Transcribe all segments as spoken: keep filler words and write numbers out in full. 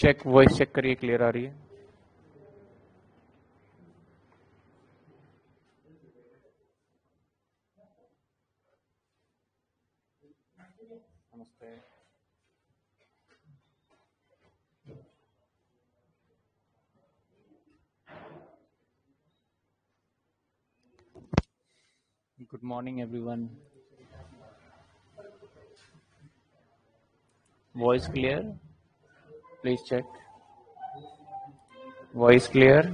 Check voice check करिए, clear आ रही है। नमस्ते, good morning everyone. Voice clear, please check voice clear.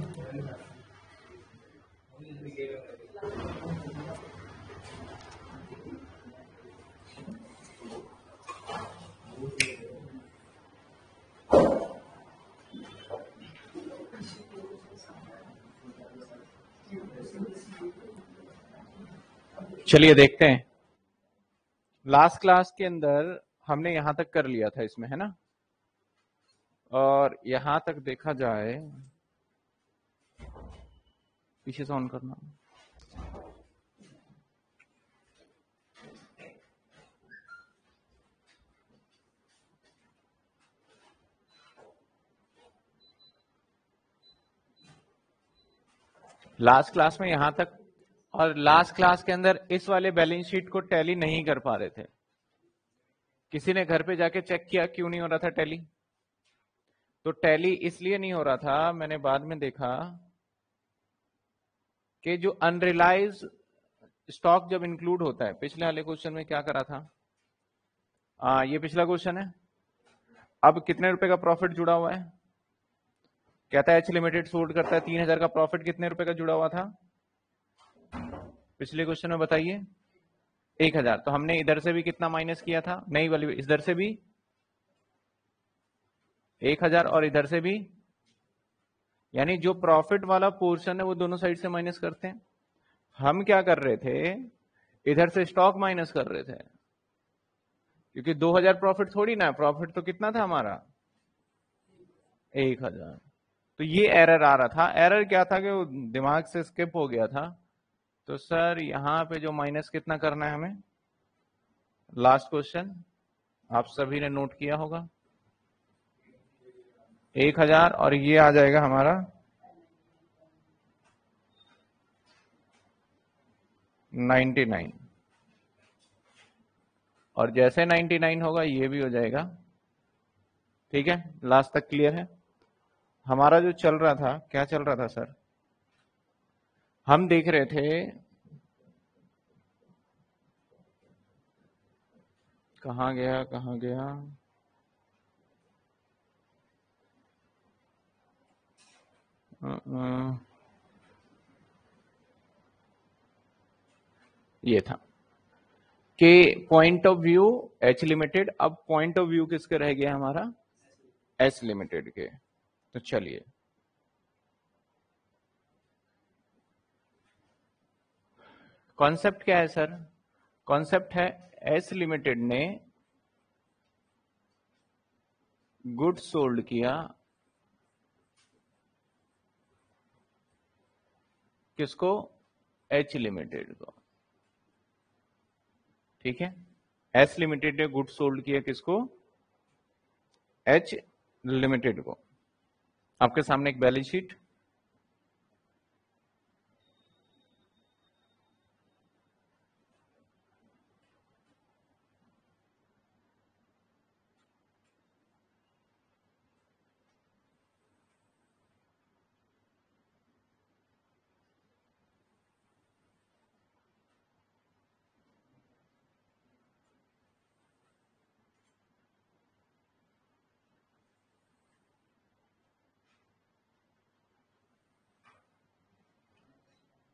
चलिए देखते हैं, लास्ट क्लास के अंदर हमने यहां तक कर लिया था इसमें, है ना। और यहां तक देखा जाए, पीछे से ऑन करना, लास्ट क्लास में यहां तक। और लास्ट क्लास के अंदर इस वाले बैलेंस शीट को टैली नहीं कर पा रहे थे। किसी ने घर पे जाके चेक किया क्यों नहीं हो रहा था टैली, तो टैली इसलिए नहीं हो रहा था, मैंने बाद में देखा कि जो अनरियलाइज्ड स्टॉक जब इंक्लूड होता है, पिछले वाले क्वेश्चन में क्या करा था, आ, ये पिछला क्वेश्चन है। अब कितने रुपए का प्रॉफिट जुड़ा हुआ है, कहता है एच लिमिटेड सोल्ड करता है तीन हजार का प्रॉफिट, कितने रुपए का जुड़ा हुआ था पिछले क्वेश्चन में बताइए, एक हजार। तो हमने इधर से भी कितना माइनस किया था, नहीं वाली इधर से भी एक हजार, और इधर से भी, यानी जो प्रॉफिट वाला पोर्शन है वो दोनों साइड से माइनस करते हैं। हम क्या कर रहे थे, इधर से स्टॉक माइनस कर रहे थे, क्योंकि दो हजार प्रॉफिट थोड़ी ना, प्रॉफिट तो कितना था हमारा एक हजार। तो ये एरर आ रहा था, एरर क्या था कि वो दिमाग से स्किप हो गया था। तो सर यहाँ पे जो माइनस कितना करना है हमें, लास्ट क्वेश्चन आप सभी ने नोट किया होगा, एक हजार और ये आ जाएगा हमारा नाइन्टी नाइन, और जैसे नाइन्टी नाइन होगा ये भी हो जाएगा। ठीक है, लास्ट तक क्लियर है। हमारा जो चल रहा था, क्या चल रहा था सर, हम देख रहे थे, कहाँ गया कहाँ गया, ये था कि point of view H limited, अब पॉइंट ऑफ व्यू किसके रह गया हमारा, एस लिमिटेड के। तो चलिए कॉन्सेप्ट क्या है सर, कॉन्सेप्ट है एस लिमिटेड ने गुड्स सोल्ड किया किसको, एच लिमिटेड को। ठीक है, एस लिमिटेड ने गुड्स सोल्ड किया किसको, एच लिमिटेड को। आपके सामने एक बैलेंस शीट,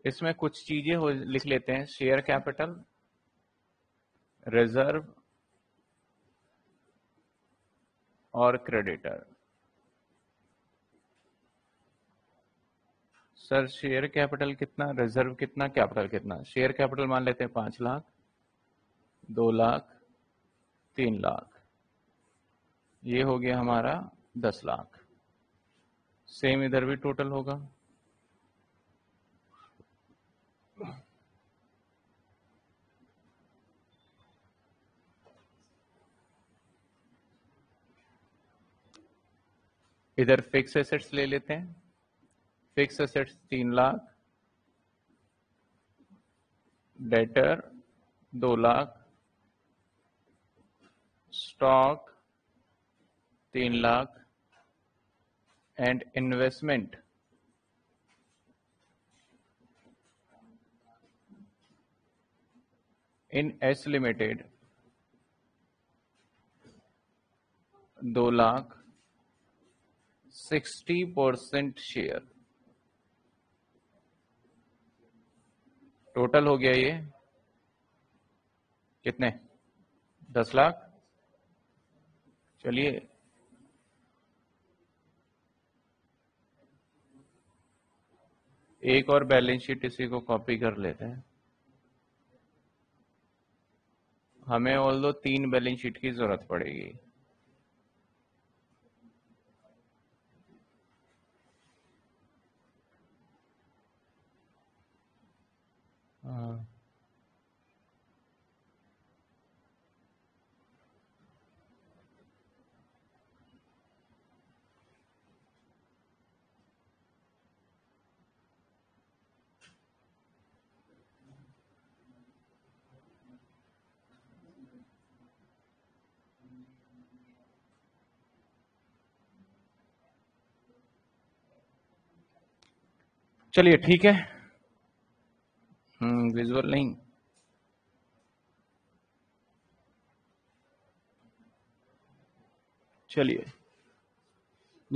इसमें कुछ चीजें हो लिख लेते हैं, शेयर कैपिटल, रिजर्व और क्रेडिटर। सर शेयर कैपिटल कितना, रिजर्व कितना, कैपिटल कितना। शेयर कैपिटल मान लेते हैं पांच लाख, दो लाख, तीन लाख, ये हो गया हमारा दस लाख। सेम इधर भी टोटल होगा। इधर फिक्स एसेट्स ले लेते हैं, फिक्स एसेट्स तीन लाख, डेटर दो लाख, स्टॉक तीन lakh and investment in S limited दो लाख, साठ परसेंट शेयर, टोटल हो गया ये कितने दस लाख। चलिए एक और बैलेंस शीट इसी को कॉपी कर लेते हैं, हमें और दो तीन बैलेंस शीट की जरूरत पड़ेगी। हाँ, चलिए ठीक है। विजुअल नहीं, चलिए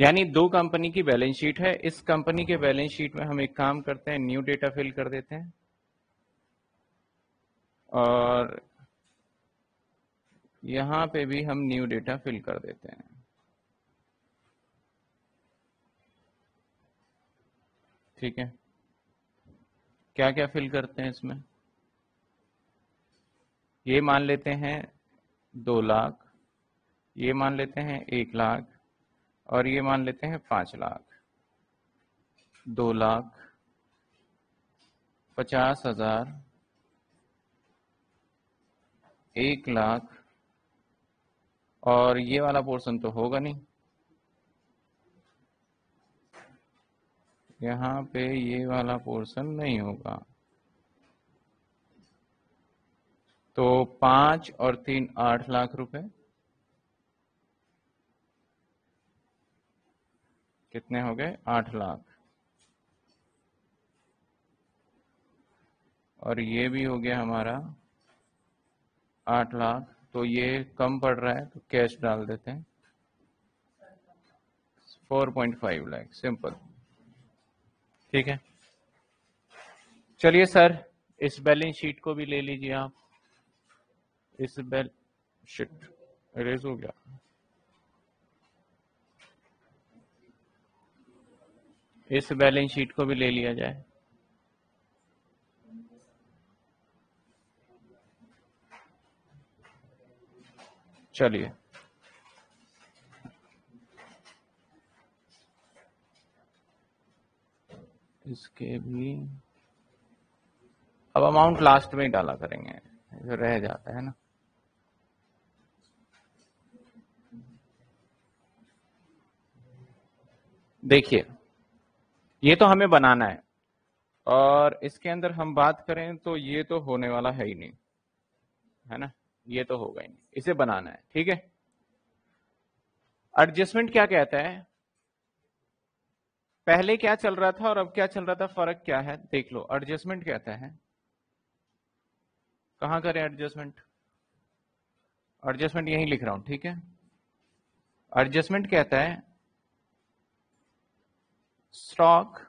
यानी दो कंपनी की बैलेंस शीट है। इस कंपनी के बैलेंस शीट में हम एक काम करते हैं, न्यू डेटा फिल कर देते हैं और यहां पे भी हम न्यू डेटा फिल कर देते हैं। ठीक है, क्या क्या फिल करते हैं इसमें, ये मान लेते हैं दो लाख, ये मान लेते हैं एक लाख और ये मान लेते हैं पाँच लाख। दो लाख पचास हजार, एक लाख और ये वाला पोर्शन तो होगा नहीं, यहाँ पे ये वाला पोर्शन नहीं होगा, तो पांच और तीन आठ लाख रुपए कितने हो गए, आठ लाख। और ये भी हो गया हमारा आठ लाख, तो ये कम पड़ रहा है तो कैश डाल देते हैं चार पॉइंट फाइव लाख, सिंपल। ठीक है, चलिए सर इस बैलेंस शीट को भी ले लीजिए आप, इस बैल शीट रेज हो गया। इस बैलेंस शीट को भी ले लिया जाए, चलिए इसके भी अब अमाउंट लास्ट में ही डाला करेंगे, जो रह जाता है ना। देखिए ये तो हमें बनाना है और इसके अंदर हम बात करें तो ये तो होने वाला है ही नहीं, है ना, ये तो होगा ही नहीं, इसे बनाना है। ठीक है, एडजस्टमेंट क्या कहता है, पहले क्या चल रहा था और अब क्या चल रहा था, फर्क क्या है देख लो। एडजस्टमेंट कहता है, कहां करें एडजस्टमेंट, एडजस्टमेंट यही लिख रहा हूं। ठीक है, एडजस्टमेंट कहता है stock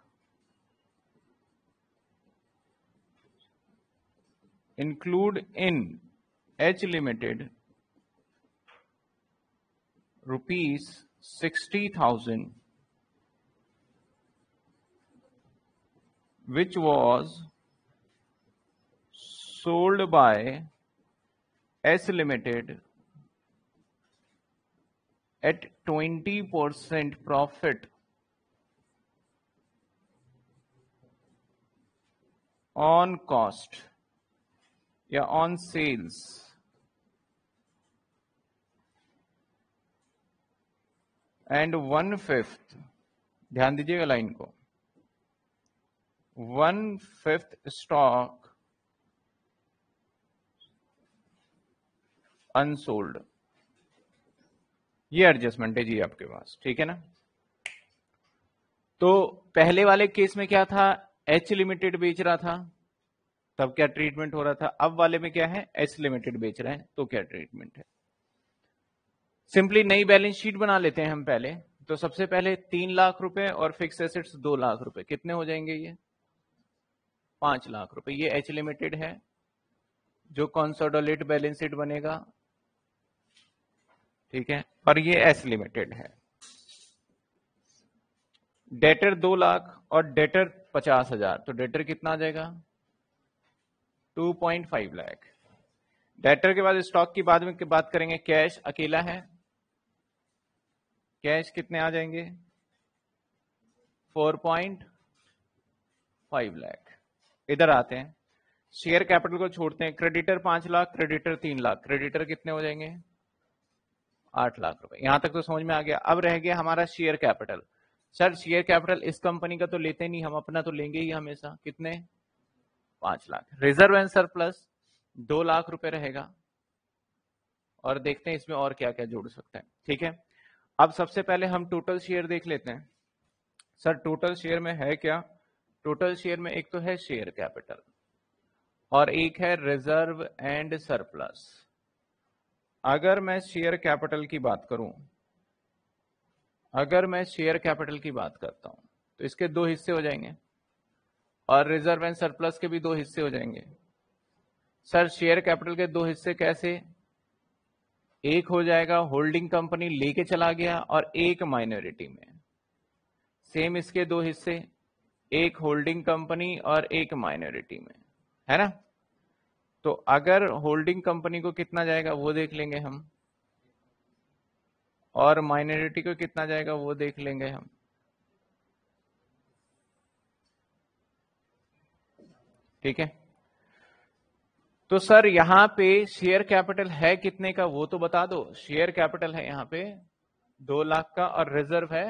include in H limited rupees sixty thousand which was sold by S Limited at twenty percent profit on cost या on sales and one fifth, ध्यान दीजिएगा लाइन को, वन फिफ्थ स्टॉक अनसोल्ड, ये adjustment है जी आपके पास, ठीक है ना। तो पहले वाले केस में क्या था, एच लिमिटेड बेच रहा था तब क्या ट्रीटमेंट हो रहा था, अब वाले में क्या है, एच लिमिटेड बेच रहे हैं तो क्या ट्रीटमेंट है। सिंपली नई बैलेंस शीट बना लेते हैं हम पहले, तो सबसे पहले तीन लाख रुपए और फिक्स एसेट्स दो लाख रुपए, कितने हो जाएंगे ये, पांच लाख रुपए। ये एच लिमिटेड है जो कंसोलिडेट बैलेंस शीट बनेगा, ठीक है, और ये एस लिमिटेड है। डेटर दो लाख और डेटर पचास हजार, तो डेटर कितना आ जाएगा, two point five lakh. Debtor के बाद स्टॉक की बाद में बात करेंगे, कैश अकेला है, कैश कितने आ जाएंगे, फोर पॉइंट फाइव लाख। इधर आते हैं, शेयर कैपिटल को छोड़ते हैं, क्रेडिटर पांच लाख, क्रेडिटर तीन लाख, क्रेडिटर कितने हो जाएंगे, आठ लाख रुपए। यहां तक तो समझ में आ गया। अब रह गया हमारा share capital. Sir share capital इस कंपनी का तो लेते नहीं, हम अपना तो लेंगे ही हमेशा, कितने, पांच लाख। रिजर्व एंड सरप्लस दो लाख रुपए रहेगा, और देखते हैं इसमें और क्या क्या जोड़ सकते हैं, ठीक है। अब सबसे पहले हम टोटल शेयर देख लेते हैं। सर टोटल शेयर में है क्या, टोटल शेयर में एक तो है शेयर कैपिटल और एक है रिजर्व एंड सरप्लस। अगर मैं शेयर कैपिटल की बात करूं, अगर मैं शेयर कैपिटल की बात करता हूं तो इसके दो हिस्से हो जाएंगे और रिजर्व एंड सरप्लस के भी दो हिस्से हो जाएंगे। सर शेयर कैपिटल के दो हिस्से कैसे, एक हो जाएगा होल्डिंग कंपनी लेके चला गया और एक माइनॉरिटी में। सेम इसके दो हिस्से, एक होल्डिंग कंपनी और एक माइनॉरिटी में, है ना। तो अगर होल्डिंग कंपनी को कितना जाएगा वो देख लेंगे हम, और माइनॉरिटी को कितना जाएगा वो देख लेंगे हम। ठीक है, तो सर यहां पे शेयर कैपिटल है कितने का वो तो बता दो। शेयर कैपिटल है यहां पे दो लाख का और रिजर्व है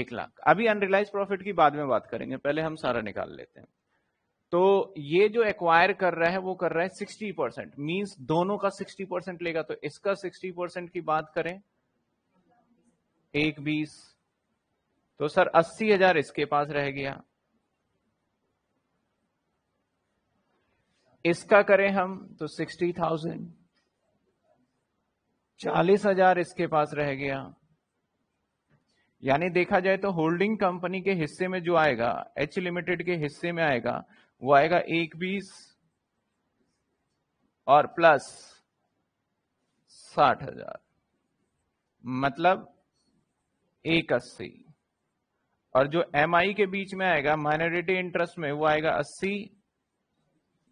एक लाख। अभी अनरियलाइज्ड प्रॉफिट की बाद में बात करेंगे, पहले हम सारा निकाल लेते हैं। तो ये जो एक्वायर कर रहा है वो कर रहा है सिक्सटी परसेंट, मीन्स दोनों का सिक्सटी परसेंट लेगा। तो इसका सिक्सटी परसेंट की बात करें, एक बीस, तो सर अस्सी हजार इसके पास रह गया। इसका करें हम तो सिक्सटी थाउजेंड, चालीस हजार इसके पास रह गया। यानी देखा जाए तो होल्डिंग कंपनी के हिस्से में जो आएगा, एच लिमिटेड के हिस्से में आएगा, वो आएगा एक बीस और प्लस साठ हजार, मतलब एक अस्सी। और जो एम आई के बीच में आएगा माइनॉरिटी इंटरेस्ट में, वो आएगा अस्सी,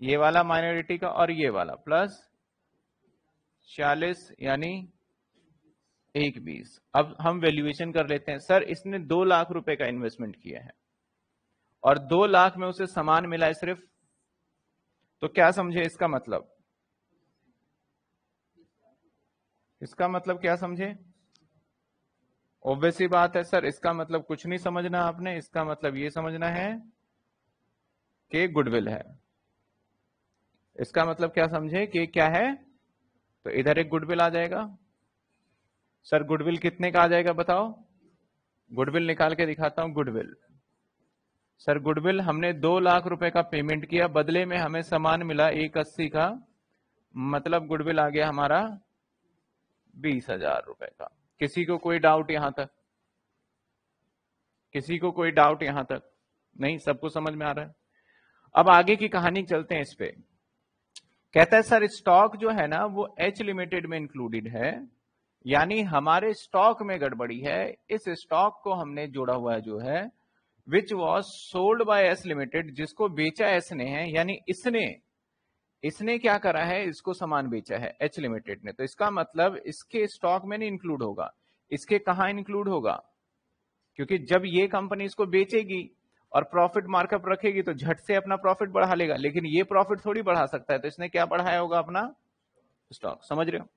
ये वाला माइनॉरिटी का और ये वाला, प्लस चालीस, यानी एक बीस। अब हम वैल्यूएशन कर लेते हैं। सर इसने दो लाख रुपए का इन्वेस्टमेंट किया है और दो लाख में उसे सामान मिला है सिर्फ, तो क्या समझे इसका मतलब, इसका मतलब क्या समझे, ऑब्वियस सी बात है सर इसका मतलब कुछ नहीं समझना आपने, इसका मतलब ये समझना है कि गुडविल है। इसका मतलब क्या समझे कि क्या है, तो इधर एक गुडविल आ जाएगा। सर गुडविल कितने का आ जाएगा बताओ, गुडविल निकाल के दिखाता हूं। गुडविल, सर गुडविल हमने दो लाख रुपए का पेमेंट किया, बदले में हमें सामान मिला एक अस्सी का, मतलब गुडविल आ गया हमारा बीस हजार रुपए का। किसी को कोई डाउट यहां तक, किसी को कोई डाउट यहां तक नहीं, सबको समझ में आ रहा है। अब आगे की कहानी चलते हैं। इस पे कहता है सर स्टॉक जो है ना वो एच लिमिटेड में इंक्लूडेड है, यानी हमारे स्टॉक में गड़बड़ी है। इस स्टॉक को हमने जोड़ा हुआ है जो है which was sold by S limited, जिसको बेचा एस ने है, यानी इसने, इसने क्या करा है, इसको सामान बेचा है एच लिमिटेड ने। तो इसका मतलब इसके स्टॉक में नहीं इंक्लूड होगा। इसके कहां इंक्लूड होगा, क्योंकि जब ये कंपनी इसको बेचेगी और प्रॉफिट मार्कअप रखेगी तो झट से अपना प्रॉफिट बढ़ा लेगा, लेकिन ये प्रॉफिट थोड़ी बढ़ा सकता है। तो इसने क्या बढ़ाया होगा, अपना स्टॉक, समझ रहे हो।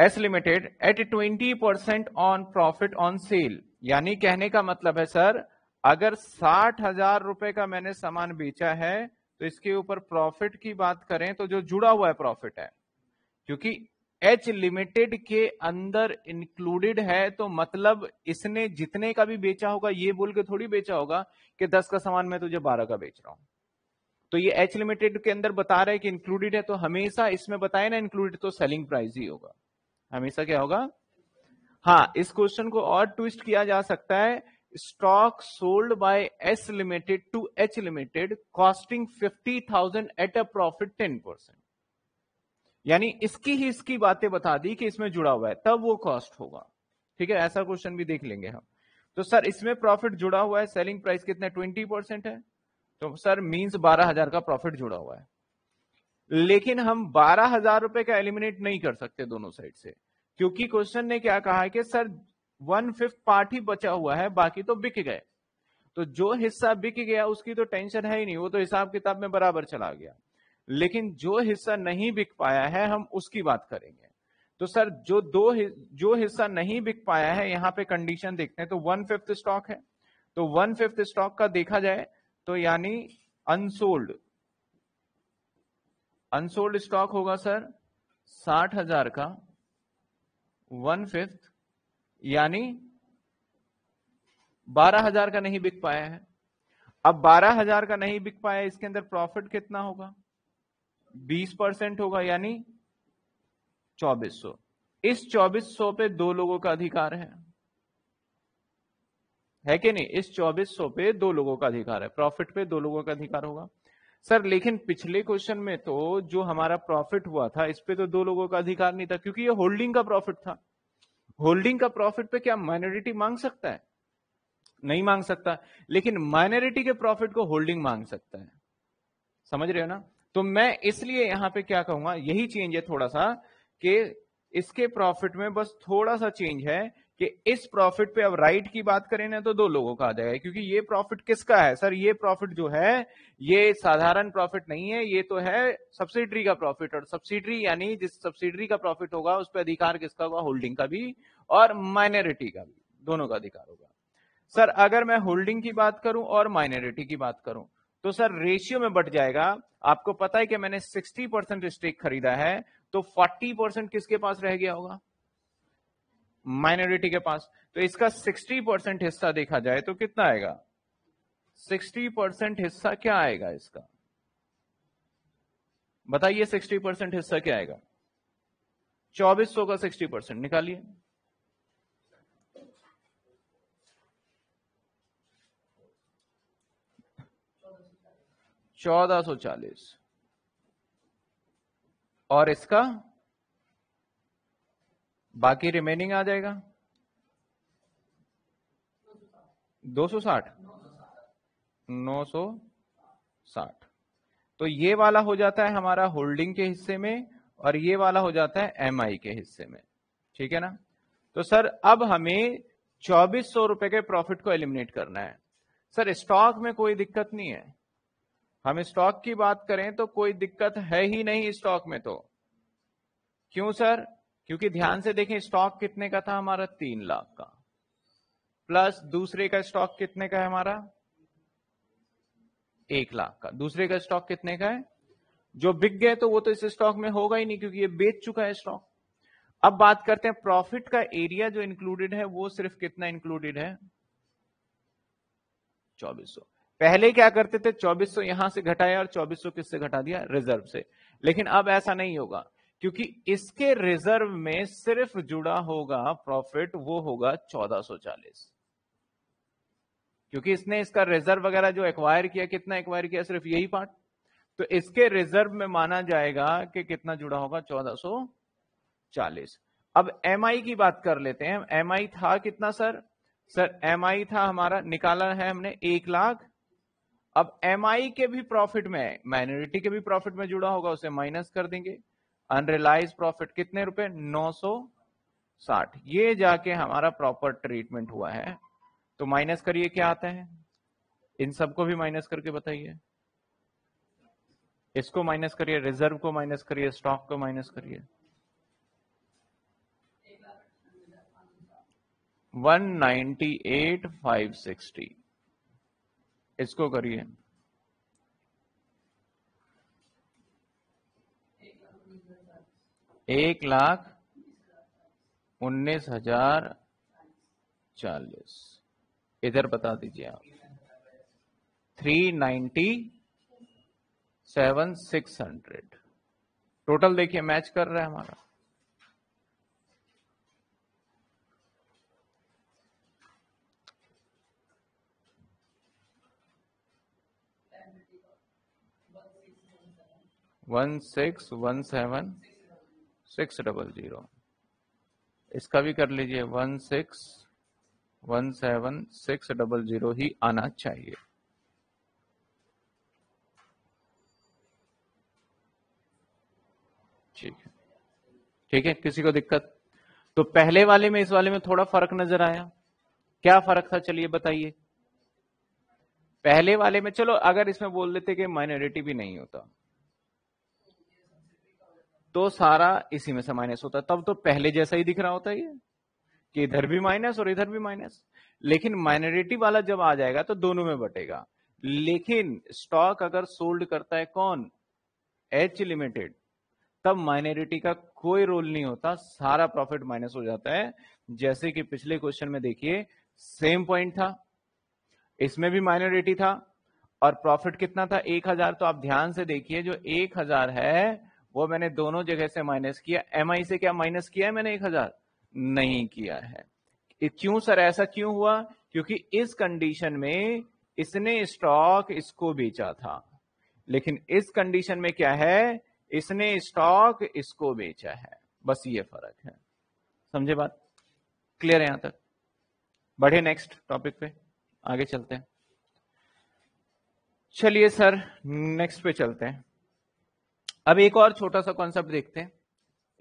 S limited at twenty percent on profit on sale. यानी कहने का मतलब है सर अगर साठ हजार रुपए का मैंने सामान बेचा है तो इसके ऊपर प्रॉफिट की बात करें तो जो जुड़ा हुआ है प्रॉफिट है, क्योंकि एच लिमिटेड के अंदर इंक्लूडेड है। तो मतलब इसने जितने का भी बेचा होगा ये बोल के थोड़ी बेचा होगा कि दस का सामान मैं तुझे बारह का बेच रहा हूं। तो ये एच लिमिटेड के अंदर बता रहा है कि इंक्लूडेड है, तो हमेशा इसमें बताए ना इंक्लूडेड तो सेलिंग प्राइस ही होगा हमेशा। क्या होगा? हाँ, इस क्वेश्चन को और ट्विस्ट किया जा सकता है। Stock sold by S limited to H limited costing fifty thousand at a profit ten percent. यानी इसकी ही इसकी बातें बता दी कि इसमें जुड़ा हुआ है तब वो कॉस्ट होगा। ठीक है, ऐसा क्वेश्चन भी देख लेंगे हम। तो सर इसमें प्रॉफिट जुड़ा हुआ है, सेलिंग प्राइस कितना ट्वेंटी परसेंट है, तो सर मींस बारह हजार का प्रॉफिट जुड़ा हुआ है। लेकिन हम बारह हजार रुपए का एलिमिनेट नहीं कर सकते दोनों साइड से, क्योंकि क्वेश्चन ने क्या कहा है कि सर वन फिफ्थ पार्ट ही बचा हुआ है, बाकी तो बिक गए। तो जो हिस्सा बिक गया उसकी तो टेंशन है ही नहीं, वो तो हिसाब किताब में बराबर चला गया। लेकिन जो हिस्सा नहीं बिक पाया है हम उसकी बात करेंगे। तो सर जो दो जो हिस्सा नहीं बिक पाया है, यहाँ पे कंडीशन देखते हैं तो वन फिफ्थ स्टॉक है, तो वन फिफ्थ स्टॉक का देखा जाए तो यानी अनसोल्ड अनसोल्ड स्टॉक होगा सर साठ हजार का वन फिफ्थ, यानी बारह हजार का नहीं बिक पाया है। अब बारह हजार का नहीं बिक पाया, इसके अंदर प्रॉफिट कितना होगा? बीस परसेंट होगा, यानी चौबीस सौ। इस चौबीस सौ पे दो लोगों का अधिकार है, है कि नहीं? इस चौबीस सौ पे दो लोगों का अधिकार है, प्रॉफिट पे दो लोगों का अधिकार होगा सर। लेकिन पिछले क्वेश्चन में तो जो हमारा प्रॉफिट हुआ था इस पे तो दो लोगों का अधिकार नहीं था, क्योंकि ये होल्डिंग का प्रॉफिट था। होल्डिंग का प्रॉफिट पे क्या माइनॉरिटी मांग सकता है? नहीं मांग सकता। लेकिन माइनॉरिटी के प्रॉफिट को होल्डिंग मांग सकता है, समझ रहे हो ना? तो मैं इसलिए यहाँ पे क्या कहूंगा, यही चेंज है थोड़ा सा कि इसके प्रॉफिट में बस थोड़ा सा चेंज है कि इस प्रॉफिट पे अब राइट की बात करें ना तो दो लोगों का आ जाएगा, क्योंकि ये प्रॉफिट किसका है सर? ये प्रॉफिट जो है ये साधारण प्रॉफिट नहीं है, ये तो है सब्सिडरी का प्रॉफिट। और सब्सिडरी यानी जिस सब्सिडरी का प्रॉफिट होगा उस पर अधिकार किसका होगा? होल्डिंग का भी और माइनॉरिटी का भी, दोनों का अधिकार होगा। सर अगर मैं होल्डिंग की बात करूं और माइनॉरिटी की बात करूं तो सर रेशियो में बट जाएगा। आपको पता है कि मैंने सिक्सटी परसेंट स्टेक खरीदा है तो फोर्टी परसेंट किसके पास रह गया होगा? माइनॉरिटी के पास। तो इसका सिक्सटी परसेंट हिस्सा देखा जाए तो कितना आएगा? सिक्सटी परसेंट हिस्सा क्या आएगा इसका? बताइए सिक्सटी परसेंट हिस्सा क्या आएगा? चौबीस सौ का सिक्सटी परसेंट निकालिए। चौदह सौ चालीस। और इसका बाकी रिमेनिंग आ जाएगा दो सौ साठ, नौ सौ साठ। तो ये वाला हो जाता है हमारा होल्डिंग के हिस्से में और ये वाला हो जाता है एमआई के हिस्से में, ठीक है ना? तो सर अब हमें चौबीस सौ रुपए के प्रॉफिट को एलिमिनेट करना है। सर स्टॉक में कोई दिक्कत नहीं है, हम स्टॉक की बात करें तो कोई दिक्कत है ही नहीं स्टॉक में। तो क्यों सर? क्योंकि ध्यान से देखें स्टॉक कितने का था हमारा? तीन लाख का, प्लस दूसरे का स्टॉक कितने का है हमारा? एक लाख का। दूसरे का स्टॉक कितने का है? जो बिक गए तो वो तो इस स्टॉक में होगा ही नहीं क्योंकि ये बेच चुका है स्टॉक। अब बात करते हैं प्रॉफिट का एरिया जो इंक्लूडेड है वो सिर्फ कितना इंक्लूडेड है? चौबीस सौ। पहले क्या करते थे? चौबीस सौ यहां से घटाया और चौबीस सौ किससे घटा दिया? रिजर्व से। लेकिन अब ऐसा नहीं होगा क्योंकि इसके रिजर्व में सिर्फ जुड़ा होगा प्रॉफिट वो होगा चौदह सौ चालीस, क्योंकि इसने इसका रिजर्व वगैरह जो एक्वायर किया कितना एक्वायर किया? सिर्फ यही पार्ट। तो इसके रिजर्व में माना जाएगा कि कितना जुड़ा होगा? चौदह सौ चालीस। अब एमआई की बात कर लेते हैं। एमआई था कितना सर? सर एमआई था हमारा, निकाला है हमने एक लाख। अब एमआई के भी प्रॉफिट में, माइनॉरिटी के भी प्रॉफिट में जुड़ा होगा, उसे माइनस कर देंगे। अनरियलाइज प्रॉफिट कितने रुपए? नौ सौ साठ। ये जाके हमारा प्रॉपर ट्रीटमेंट हुआ है। तो माइनस करिए क्या आता है? इन सबको भी माइनस करके बताइए। इसको माइनस करिए, रिजर्व को माइनस करिए, स्टॉक को माइनस करिए। One ninety eight five sixty, इसको करिए। एक लाख उन्नीस हजार चालीस इधर बता दीजिए आप three ninety seven six hundred. Total देखिए मैच कर रहा है हमारा। One six one seven six double zero, इसका भी कर लीजिए। One six one seven six double zero ही आना चाहिए। ठीक है, ठीक है, किसी को दिक्कत? तो पहले वाले में इस वाले में थोड़ा फर्क नजर आया, क्या फर्क था चलिए बताइए। पहले वाले में चलो अगर इसमें बोल देते कि माइनॉरिटी भी नहीं होता तो सारा इसी में से माइनस होता, तब तो पहले जैसा ही दिख रहा होता ये कि इधर भी माइनस और इधर भी माइनस। लेकिन माइनॉरिटी वाला जब आ जाएगा तो दोनों में बटेगा। लेकिन स्टॉक अगर सोल्ड करता है कौन, एच लिमिटेड, तब माइनॉरिटी का कोई रोल नहीं होता, सारा प्रॉफिट माइनस हो जाता है। जैसे कि पिछले क्वेश्चन में देखिए सेम पॉइंट था, इसमें भी माइनॉरिटी था और प्रॉफिट कितना था एक हजार। तो आप ध्यान से देखिए जो एक हजार है वो मैंने दोनों जगह से माइनस किया। एमआई से क्या माइनस किया है मैंने? एक हजार नहीं किया है। क्यों सर ऐसा क्यों हुआ? क्योंकि इस कंडीशन में इसने स्टॉक इसको बेचा था, लेकिन इस कंडीशन में क्या है, इसने स्टॉक इसको बेचा है, बस ये फर्क है। समझे बात? क्लियर है यहां तक? बढ़े नेक्स्ट टॉपिक पे, आगे चलते हैं। चलिए सर नेक्स्ट पे चलते हैं। अब एक और छोटा सा कॉन्सेप्ट देखते हैं,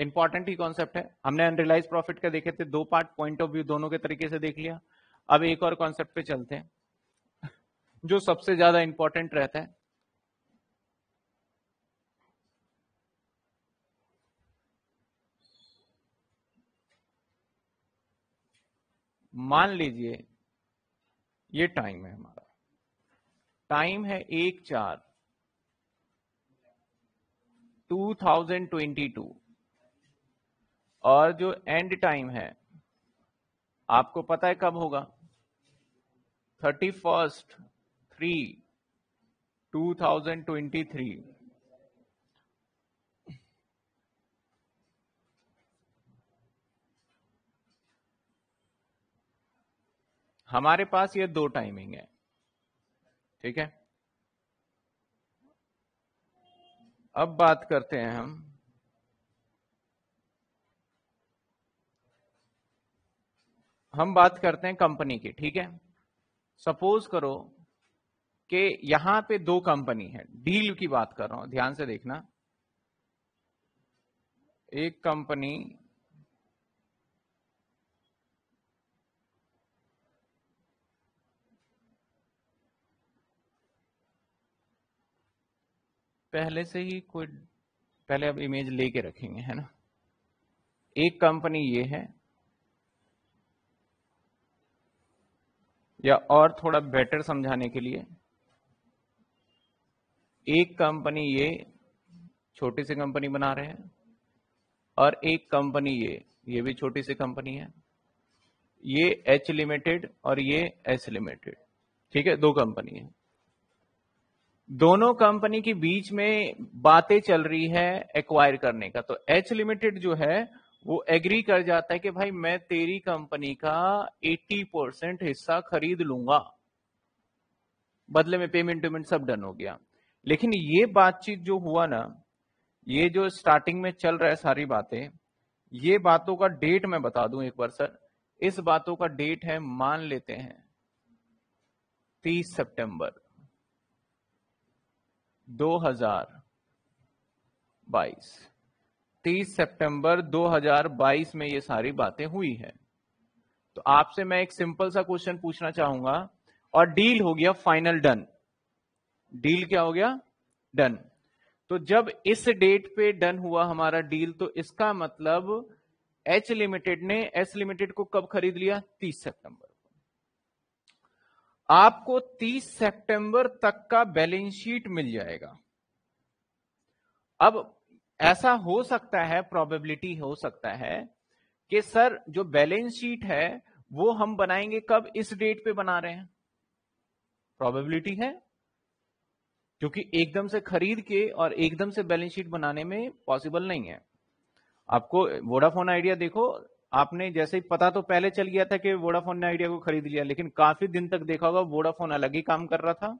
इंपॉर्टेंट ही कॉन्सेप्ट है। हमने अनरियलाइज प्रॉफिट का देखे थे, दो पार्ट पॉइंट ऑफ व्यू दोनों के तरीके से देख लिया। अब एक और कॉन्सेप्ट पे चलते हैं जो सबसे ज्यादा इंपॉर्टेंट रहता है। मान लीजिए ये टाइम है हमारा, टाइम है एक चार टू थाउजेंड ट्वेंटी टू और जो एंड टाइम है आपको पता है कब होगा, thirty first three two thousand twenty three. हमारे पास ये दो टाइमिंग है, ठीक है। अब बात करते हैं हम हम बात करते हैं कंपनी की, ठीक है। सपोज करो कि यहां पे दो कंपनी है, डील की बात कर रहा हूं, ध्यान से देखना। एक कंपनी पहले से ही कोई पहले अब इमेज लेके रखेंगे, है ना। एक कंपनी ये है, या और थोड़ा बेटर समझाने के लिए एक कंपनी ये छोटी सी कंपनी बना रहे हैं और एक कंपनी ये ये भी छोटी सी कंपनी है, ये एच लिमिटेड और ये एस लिमिटेड, ठीक है। दो कंपनी है, दोनों कंपनी के बीच में बातें चल रही है एक्वायर करने का। तो एच लिमिटेड जो है वो एग्री कर जाता है कि भाई मैं तेरी कंपनी का अस्सी परसेंट हिस्सा खरीद लूंगा, बदले में पेमेंट वेमेंट सब डन हो गया। लेकिन ये बातचीत जो हुआ ना, ये जो स्टार्टिंग में चल रहा है सारी बातें, ये बातों का डेट मैं बता दूं एक बार सर। इस बातों का डेट है, मान लेते हैं तीस सितंबर दो हजार बाईस। तीस सितंबर दो हजार बाईस में ये सारी बातें हुई हैं। तो आपसे मैं एक सिंपल सा क्वेश्चन पूछना चाहूंगा, और डील हो गया फाइनल डन, डील क्या हो गया डन। तो जब इस डेट पे डन हुआ हमारा डील, तो इसका मतलब एच लिमिटेड ने एस लिमिटेड को कब खरीद लिया? तीस सितंबर को। आपको तीस सितंबर तक का बैलेंस शीट मिल जाएगा। अब ऐसा हो सकता है, प्रोबेबिलिटी हो सकता है कि सर जो बैलेंस शीट है वो हम बनाएंगे कब, इस डेट पे बना रहे हैं, प्रोबेबिलिटी है, क्योंकि एकदम से खरीद के और एकदम से बैलेंस शीट बनाने में पॉसिबल नहीं है। आपको वोडाफोन आइडिया देखो, आपने जैसे ही पता तो पहले चल गया था कि वोडाफोन ने आइडिया को खरीद लिया, लेकिन काफी दिन तक देखा होगा वोडाफोन अलग ही काम कर रहा था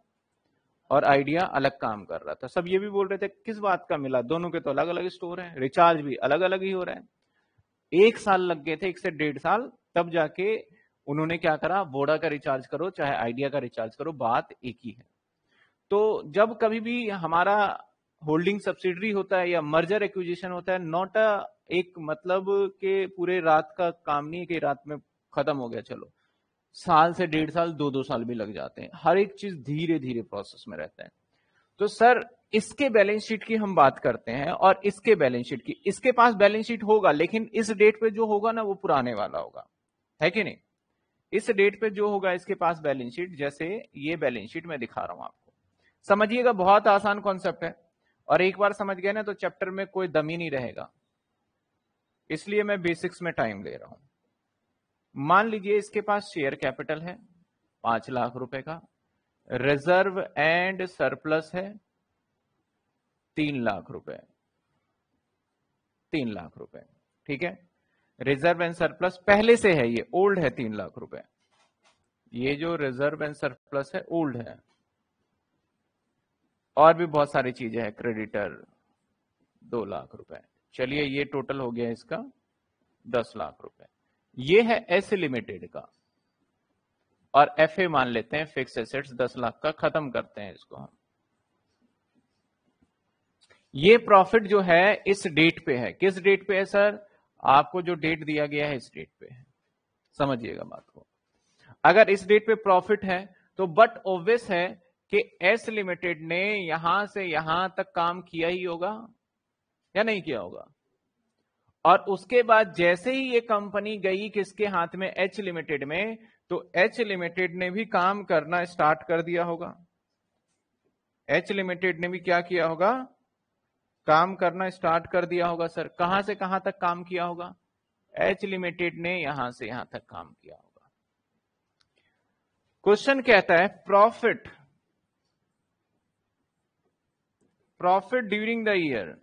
और आइडिया अलग काम कर रहा था। सब ये भी बोल रहे थे किस बात का मिला, दोनों के तो अलग अलग स्टोर है, रिचार्ज भी अलग अलग ही हो रहा है। एक साल लग गए थे, एक से डेढ़ साल, तब जाके उन्होंने क्या करा, वोडा का रिचार्ज करो चाहे आइडिया का रिचार्ज करो, बात एक ही है। तो जब कभी भी हमारा होल्डिंग सब्सिडरी होता है या मर्जर एक्विजिशन होता है, नॉट अ एक मतलब के पूरे रात का काम नहीं कि रात में खत्म हो गया, चलो साल से डेढ़ साल, दो दो साल भी लग जाते हैं, हर एक चीज धीरे धीरे प्रोसेस में रहता है। तो सर इसके बैलेंस शीट की हम बात करते हैं और इसके बैलेंस शीट की, इसके पास बैलेंस शीट होगा लेकिन इस डेट पे जो होगा ना वो पुराने वाला होगा, है कि नहीं? इस डेट पे जो होगा इसके पास बैलेंस शीट, जैसे ये बैलेंस शीट मैं दिखा रहा हूं आपको, समझिएगा बहुत आसान कॉन्सेप्ट है और एक बार समझ गए ना तो चैप्टर में कोई दम ही नहीं रहेगा, इसलिए मैं बेसिक्स में टाइम ले रहा हूं। मान लीजिए इसके पास शेयर कैपिटल है पांच लाख रुपए का, रिजर्व एंड सरप्लस है तीन लाख रुपए, तीन लाख रुपए ठीक है, रिजर्व एंड सरप्लस पहले से है, ये ओल्ड है तीन लाख रुपए, ये जो रिजर्व एंड सरप्लस है ओल्ड है, और भी बहुत सारी चीजें हैं, क्रेडिटर दो लाख रुपए, चलिए ये टोटल हो गया इसका दस लाख रुपए। ये है एस लिमिटेड का, और एफ ए मान लेते हैं, फिक्स एसेट्स दस लाख का, खत्म करते हैं इसको हम। ये प्रॉफिट जो है इस डेट पे है, किस डेट पे है सर? आपको जो डेट दिया गया है इस डेट पे है, समझिएगा बात को। अगर इस डेट पे प्रॉफिट है तो बट ऑब्वियस है कि एस लिमिटेड ने यहां से यहां तक काम किया ही होगा या नहीं किया होगा, और उसके बाद जैसे ही ये कंपनी गई किसके हाथ में, एच लिमिटेड में, तो एच लिमिटेड ने भी काम करना स्टार्ट कर दिया होगा, एच लिमिटेड ने भी क्या किया होगा, काम करना स्टार्ट कर दिया होगा। सर कहां से कहां तक काम किया होगा? एच लिमिटेड ने यहां से यहां तक काम किया होगा। क्वेश्चन कहता है profit, profit during the year,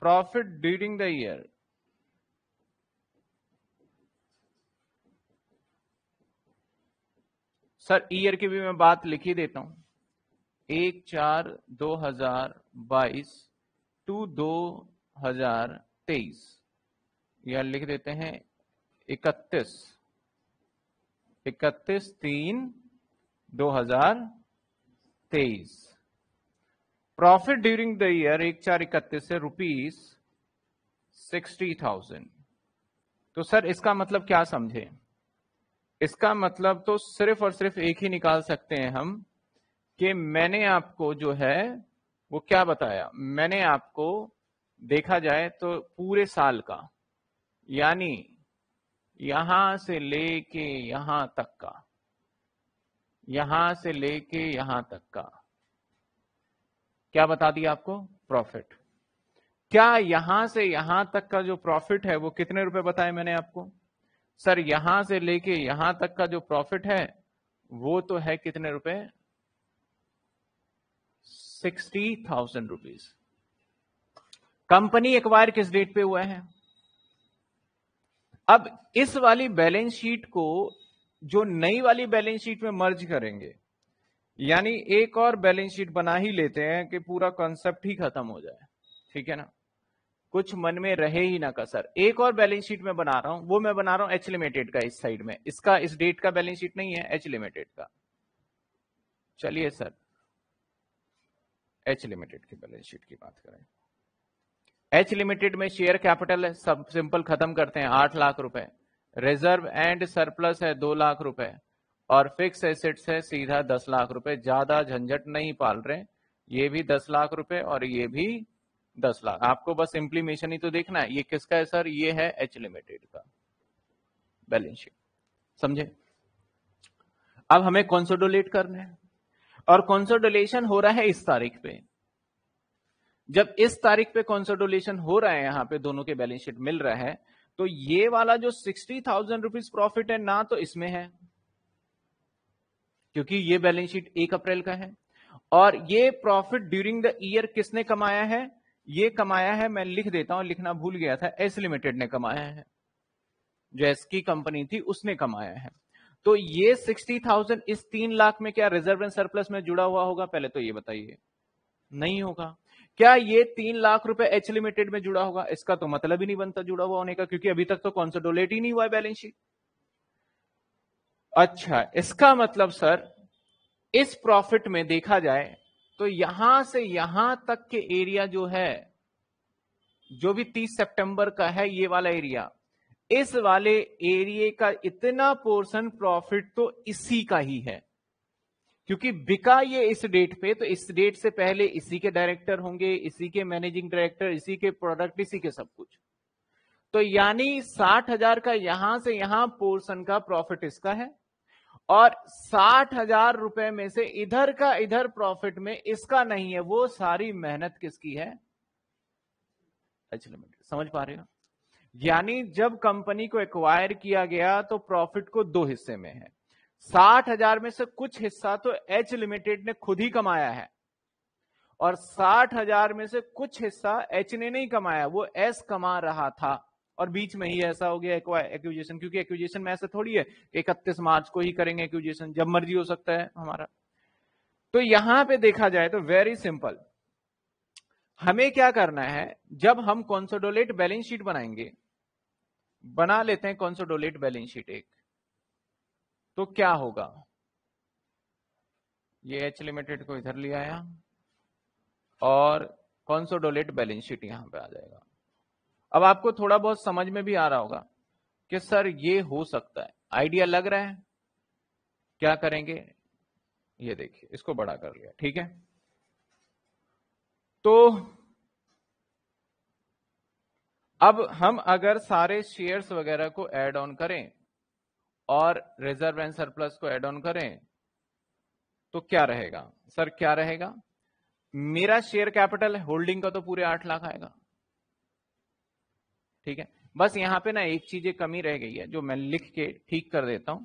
profit during the year, sir year की भी मैं बात लिख ही देता हूं, एक चार दो हजार बाईस टू दो हजार तेईस, या लिख देते हैं इकतीस, इकतीस तीन दो हजार तेईस। प्रॉफिट ड्यूरिंग द ईयर एक चार इकतीस से रुपीज सिक्सटी थाउजेंड। तो सर इसका मतलब क्या समझे? इसका मतलब तो सिर्फ और सिर्फ एक ही निकाल सकते हैं हम, कि मैंने आपको जो है वो क्या बताया, मैंने आपको देखा जाए तो पूरे साल का, यानी यहां से लेके यहां तक का, यहां से लेके यहां तक का क्या बता दिया आपको, प्रॉफिट। क्या यहां से यहां तक का जो प्रॉफिट है वो कितने रुपए बताए मैंने आपको? सर यहां से लेके यहां तक का जो प्रॉफिट है वो तो है कितने रुपए, sixty thousand rupees. Company acquire किस डेट पे हुआ है? अब इस वाली बैलेंस शीट को जो नई वाली बैलेंस शीट में मर्ज करेंगे, यानी एक और बैलेंस शीट बना ही लेते हैं कि पूरा कॉन्सेप्ट ही खत्म हो जाए, ठीक है ना, कुछ मन में रहे ही ना कसर। एक और बैलेंस शीट में बना रहा हूं, वो मैं बना रहा हूं एच लिमिटेड का, इस साइड में, इसका इस डेट का बैलेंस शीट नहीं है, एच लिमिटेड का। चलिए सर एच लिमिटेड की बैलेंस शीट की बात करें। एच लिमिटेड में शेयर कैपिटल है, सब सिंपल खत्म करते हैं, आठ लाख रुपए, रिजर्व एंड सरप्लस है दो लाख रुपए, और फिक्स एसेट्स है सीधा दस लाख रुपए। ज्यादा झंझट नहीं पाल रहे, ये भी दस लाख रुपए और ये भी दस लाख। आपको बस इंप्लीमेशन ही तो देखना है, ये किसका है सर, ये है एच लिमिटेड का बैलेंस शीट, समझे। अब हमें कंसोलिडेट करना है और कंसोलिडेशन हो रहा है इस तारीख पे। जब इस तारीख पे कंसोलिडेशन हो रहा है, यहाँ पे दोनों के बैलेंस शीट मिल रहा है, तो ये वाला जो सिक्सटी थाउजेंड रुपीज प्रॉफिट है ना तो इसमें है, क्योंकि ये बैलेंस शीट एक अप्रैल का है। और ये प्रॉफिट ड्यूरिंग द ईयर किसने कमाया है, ये कमाया है, मैं लिख देता हूं, लिखना भूल गया था, एस लिमिटेड ने कमाया है, जो एस की कंपनी थी उसने कमाया है। तो ये सिक्सटी थाउजेंड इस तीन लाख में क्या रिजर्व एंड सरप्लस में जुड़ा हुआ होगा, पहले तो ये बताइए, नहीं होगा। क्या ये तीन लाख रुपए एच लिमिटेड में जुड़ा होगा, इसका तो मतलब ही नहीं बनता जुड़ा हुआ होने का, क्योंकि अभी तक तो कंसोलिडेट ही नहीं हुआ है बैलेंस शीट। अच्छा, इसका मतलब सर इस प्रॉफिट में देखा जाए तो यहां से यहां तक के एरिया जो है, जो भी तीस सितंबर का है ये वाला एरिया, इस वाले एरिया का इतना पोर्शन प्रॉफिट तो इसी का ही है, क्योंकि बिका ये इस डेट पे, तो इस डेट से पहले इसी के डायरेक्टर होंगे, इसी के मैनेजिंग डायरेक्टर, इसी के प्रोडक्ट, इसी के सब कुछ। तो यानी साठ हजार का यहां से यहां पोर्शन का प्रॉफिट इसका है, और साठ हजार रुपए में से इधर का इधर प्रॉफिट में इसका नहीं है। वो सारी मेहनत किसकी है, एच लिमिटेड, समझ पा रहे हो। यानी जब कंपनी को एक्वायर किया गया तो प्रॉफिट को दो हिस्से में है, साठ हजार में से कुछ हिस्सा तो एच लिमिटेड ने खुद ही कमाया है, और साठ हजार में से कुछ हिस्सा एच ने नहीं कमाया, वो एस कमा रहा था। और बीच में ही ऐसा हो गया एक्विजिशन, क्योंकि एक्विजिशन में ऐसा थोड़ी है इकतीस मार्च को ही करेंगे एक्विजिशन, जब मर्जी हो सकता है हमारा। तो यहां पे देखा जाए तो वेरी सिंपल, हमें क्या करना है, जब हम कंसोलिडेट बैलेंस शीट बनाएंगे, बना लेते हैं कंसोलिडेट बैलेंस शीट एक, तो क्या होगा, ये एच लिमिटेड को इधर ले आया और कंसोलिडेट बैलेंस शीट यहां पे आ जाएगा। अब आपको थोड़ा बहुत समझ में भी आ रहा होगा कि सर ये हो सकता है, आइडिया लग रहा है। क्या करेंगे, ये देखिए, इसको बड़ा कर लिया, ठीक है। तो अब हम अगर सारे शेयर्स वगैरह को ऐड ऑन करें और रिजर्व एंड सरप्लस को ऐड ऑन करें तो क्या रहेगा सर, क्या रहेगा, मेरा शेयर कैपिटल होल्डिंग का तो पूरे आठ लाख आएगा, ठीक है। बस यहां पे ना एक चीजें कमी रह गई है, जो मैं लिख के ठीक कर देता हूं,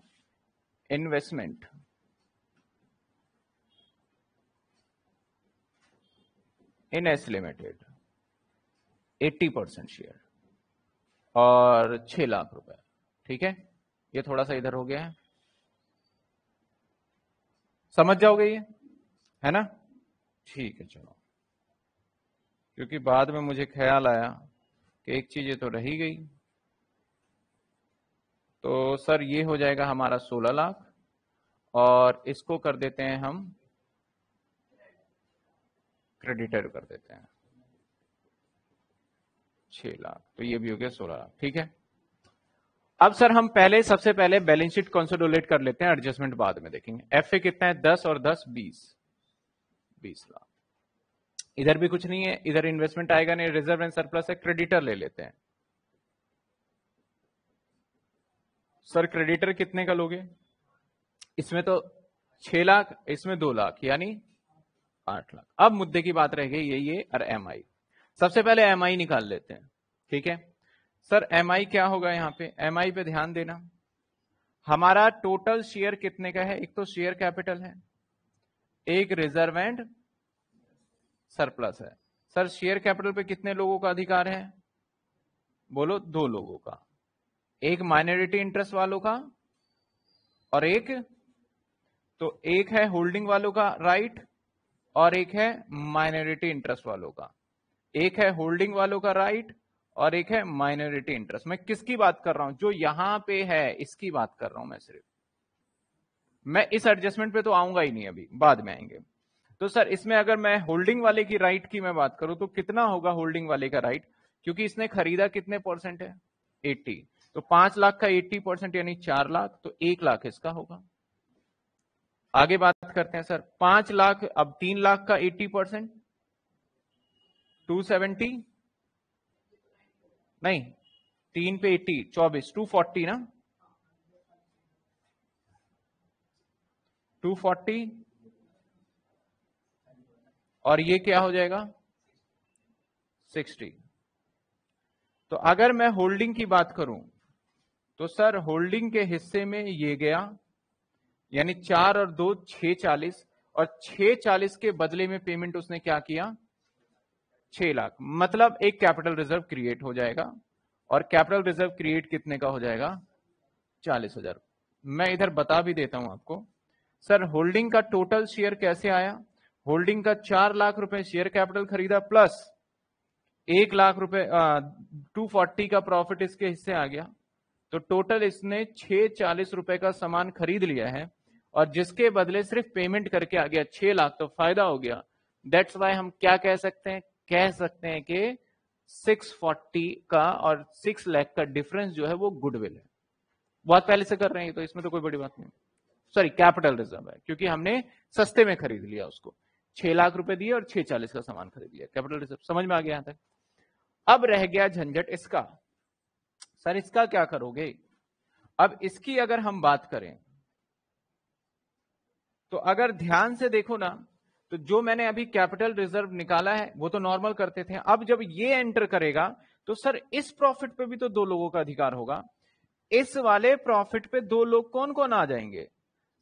इन्वेस्टमेंट, इन एस लिमिटेड अस्सी परसेंट शेयर और छह लाख रुपए, ठीक है। ये थोड़ा सा इधर हो गया है, समझ जाओगे ये, है ना, ठीक है। चलो, क्योंकि बाद में मुझे ख्याल आया एक चीज ये तो रही गई, तो सर ये हो जाएगा हमारा सोलह लाख, और इसको कर देते हैं हम क्रेडिटर कर देते हैं छह लाख, तो ये भी हो गया सोलह लाख, ठीक है। अब सर हम पहले सबसे पहले बैलेंस शीट कंसोलिडेट कर लेते हैं, एडजस्टमेंट बाद में देखेंगे। एफए कितना है, दस और दस बीस बीस लाख, इधर भी कुछ नहीं है, इधर इन्वेस्टमेंट आएगा नहीं, रिजर्व एंड सरप्लस है, क्रेडिटर ले लेते हैं। सर क्रेडिटर कितने का लोगे, इसमें तो छह लाख, इसमें दो लाख यानी आठ लाख। अब मुद्दे की बात रह गई, ये ये और एम आई, सबसे पहले एम आई निकाल लेते हैं, ठीक है। सर एम आई क्या होगा, यहाँ पे एम आई पे ध्यान देना, हमारा टोटल शेयर कितने का है, एक तो शेयर कैपिटल है, एक रिजर्व एंड सरप्लस है। सर शेयर कैपिटल पे कितने लोगों का अधिकार है, बोलो, दो लोगों का, एक माइनॉरिटी इंटरेस्ट वालों का और एक, तो एक है होल्डिंग वालों का राइट और एक है माइनॉरिटी इंटरेस्ट वालों का, एक है होल्डिंग वालों का राइट और एक है माइनॉरिटी इंटरेस्ट। मैं किसकी बात कर रहा हूं, जो यहां पे है इसकी बात कर रहा हूं मैं, सिर्फ मैं इस एडजस्टमेंट पे तो आऊंगा ही नहीं, अभी बाद में आएंगे। तो सर इसमें अगर मैं होल्डिंग वाले की राइट की मैं बात करूं तो कितना होगा होल्डिंग वाले का राइट, क्योंकि इसने खरीदा कितने परसेंट है, अस्सी, तो पांच लाख का अस्सी परसेंट यानी चार लाख, तो एक लाख इसका होगा। आगे बात करते हैं सर, पांच लाख, अब तीन लाख का अस्सी परसेंट टू सेवेंटी नहीं, तीन पे एट्टी, चौबीस, टू फोर्टी ना, टू फोर्टी, और ये क्या हो जाएगा सिक्सटी। तो अगर मैं होल्डिंग की बात करूं तो सर होल्डिंग के हिस्से में ये गया, यानी चार और दो छह चालीस, और छह चालीस के बदले में पेमेंट उसने क्या किया छह लाख, मतलब एक कैपिटल रिजर्व क्रिएट हो जाएगा, और कैपिटल रिजर्व क्रिएट कितने का हो जाएगा चालीस हजार। मैं इधर बता भी देता हूं आपको, सर होल्डिंग का टोटल शेयर कैसे आया, होल्डिंग का चार लाख रुपए शेयर कैपिटल खरीदा प्लस एक लाख रुपए टू फोर्टी का प्रॉफिट इसके हिस्से आ गया, तो टोटल इसने छह चालीस रुपए का सामान खरीद लिया है और जिसके बदले सिर्फ पेमेंट करके आ गया छह लाख, तो फायदा हो गया। दैट्स वाई हम क्या कह सकते हैं, कह सकते हैं कि सिक्स फोर्टी का और सिक्स लाख का डिफरेंस जो है वो गुडविल है। बहुत पहले से कर रहे हैं तो इसमें तो कोई बड़ी बात नहीं, सॉरी कैपिटल रिजर्व है क्योंकि हमने सस्ते में खरीद लिया उसको, छह लाख रुपए दिए और छह चालीस का सामान खरीद लिया, कैपिटल रिजर्व। समझ में आ गया यहां तक? अब रह गया झंझट इसका, सर इसका क्या करोगे। अब इसकी अगर हम बात करें तो अगर ध्यान से देखो ना, तो जो मैंने अभी कैपिटल रिजर्व निकाला है वो तो नॉर्मल करते थे, अब जब ये एंटर करेगा तो सर इस प्रॉफिट पे भी तो दो लोगों का अधिकार होगा, इस वाले प्रॉफिट पे दो लोग कौन कौन आ जाएंगे,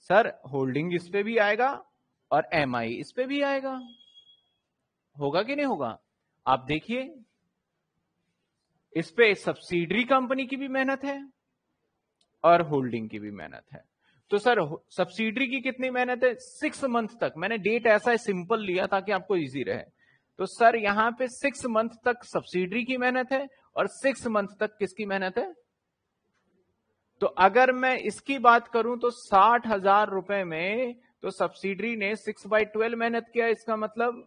सर होल्डिंग इस पे भी आएगा और एम आई इस पे भी आएगा, होगा कि नहीं होगा। आप देखिए इस पे सब्सिडरी कंपनी की भी मेहनत है और होल्डिंग की भी मेहनत है, तो सर सब्सिडरी की कितनी मेहनत है सिक्स मंथ तक, मैंने डेट ऐसा सिंपल लिया ताकि आपको इजी रहे, तो सर यहां पे सिक्स मंथ तक सब्सिडरी की मेहनत है और सिक्स मंथ तक किसकी मेहनत है। तो अगर मैं इसकी बात करूं तो साठ हजार रुपए में तो सब्सिडरी ने सिक्स बाई ट्वेल्व मेहनत किया, इसका मतलब,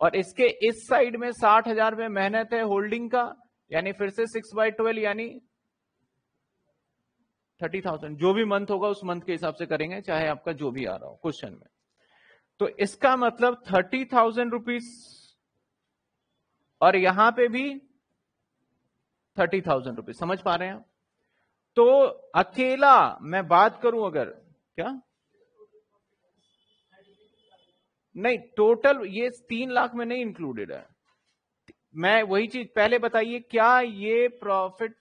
और इसके इस साइड में साठ हजार में मेहनत है होल्डिंग का, यानी फिर से सिक्स बाई ट्वेल्व यानी थर्टी थाउजेंड, जो भी मंथ होगा उस मंथ के हिसाब से करेंगे, चाहे आपका जो भी आ रहा हो क्वेश्चन में। तो इसका मतलब थर्टी थाउजेंड रुपीज और यहां पे भी थर्टी थाउजेंड रुपीज, समझ पा रहे हैं आप। तो अकेला मैं बात करूं अगर क्या नहीं, टोटल ये तीन लाख में नहीं इंक्लूडेड है। मैं वही चीज पहले बताइए, क्या ये प्रॉफिट,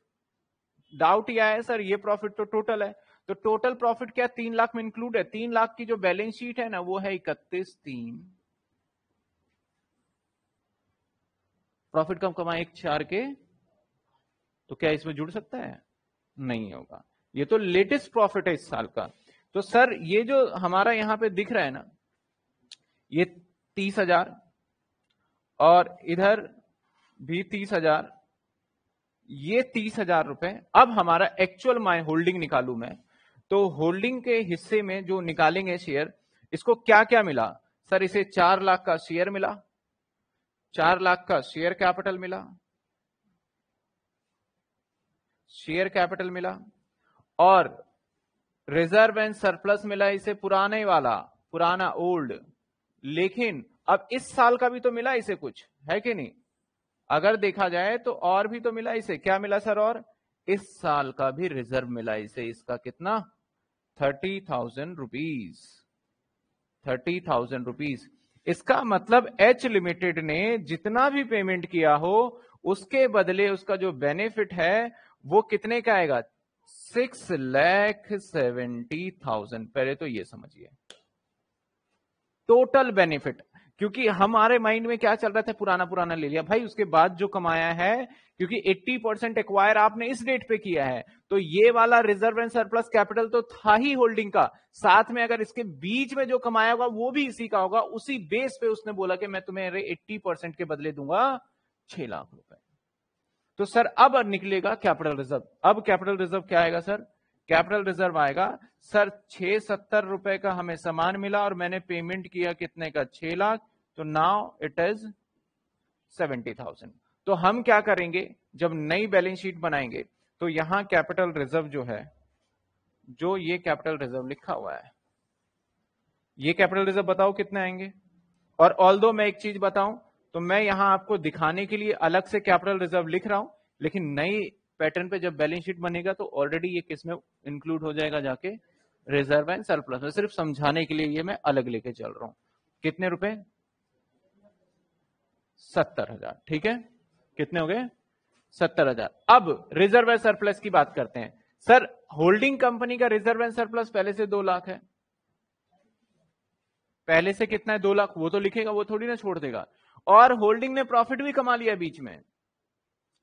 डाउट यह है सर ये प्रॉफिट तो टोटल है, तो टोटल प्रॉफिट क्या तीन लाख में इंक्लूड है। तीन लाख की जो बैलेंस शीट है ना वो है इकतीस तीन, प्रॉफिट कम कमाए एक चार के, तो क्या इसमें जुड़ सकता है, नहीं होगा। ये तो लेटेस्ट प्रॉफिट है इस साल का। तो सर ये जो हमारा यहां पे दिख रहा है ना, ये तीस हजार और इधर भी तीस हजार, ये तीस हजार रुपए। अब हमारा एक्चुअल माय होल्डिंग निकालू मैं, तो होल्डिंग के हिस्से में जो निकालेंगे शेयर, इसको क्या क्या मिला सर, इसे चार लाख का शेयर मिला, चार लाख का शेयर कैपिटल मिला, शेयर कैपिटल मिला, और रिजर्व एंड सरप्लस मिला, इसे पुराने वाला, पुराना ओल्ड, लेकिन अब इस साल का भी तो मिला इसे कुछ, है कि नहीं। अगर देखा जाए तो और भी तो मिला इसे, क्या मिला सर, और इस साल का भी रिजर्व मिला इसे, इसका कितना thirty thousand rupees, thirty thousand rupees. इसका मतलब एच लिमिटेड ने जितना भी पेमेंट किया हो उसके बदले उसका जो बेनिफिट है वो कितने का आएगा, सिक्स लैख सेवेंटी थाउजेंड। पहले तो ये समझिए टोटल बेनिफिट, क्योंकि हमारे माइंड में क्या चल रहा था, पुराना पुराना ले लिया भाई, उसके बाद जो कमाया है, क्योंकि अस्सी परसेंट एक्वायर आपने इस डेट पे किया है, तो ये वाला रिजर्व एंड सरप्लस कैपिटल तो था ही होल्डिंग का, साथ में अगर इसके बीच में जो कमाया होगा वो भी इसी का होगा, उसी बेस पे उसने बोला कि मैं तुम्हें अस्सी परसेंट के बदले दूंगा छह लाख रुपए। तो सर अब निकलेगा कैपिटल रिजर्व। अब कैपिटल रिजर्व क्या आएगा सर, कैपिटल रिजर्व आएगा सर छह सत्तर रुपए का हमें सामान मिला और मैंने पेमेंट किया कितने का छह लाख, तो now it is seventy thousand. तो हम क्या करेंगे जब नई बैलेंस शीट बनाएंगे, तो यहां कैपिटल रिजर्व जो है, जो ये कैपिटल रिजर्व लिखा हुआ है, ये कैपिटल रिजर्व बताओ कितने आएंगे। और ऑल्दो मैं एक चीज बताऊं, तो मैं यहां आपको दिखाने के लिए अलग से कैपिटल रिजर्व लिख रहा हूं, लेकिन नई पैटर्न पे जब बैलेंस शीट बनेगा तो ऑलरेडी ये किस में इंक्लूड हो जाएगा जाके रिजर्व एंड सरप्लस में। सिर्फ समझाने के लिए ये मैं अलग लेके चल रहा हूं। कितने रुपए? सत्तर हजार। ठीक है, कितने हो गए? सत्तर हजार। अब रिजर्व एंड सरप्लस की बात करते हैं। सर, होल्डिंग कंपनी का रिजर्व एंड सरप्लस पहले से दो लाख है, पहले से कितना है? दो लाख। वो तो लिखेगा, वो थोड़ी ना छोड़ देगा। और होल्डिंग ने प्रॉफिट भी कमा लिया बीच में।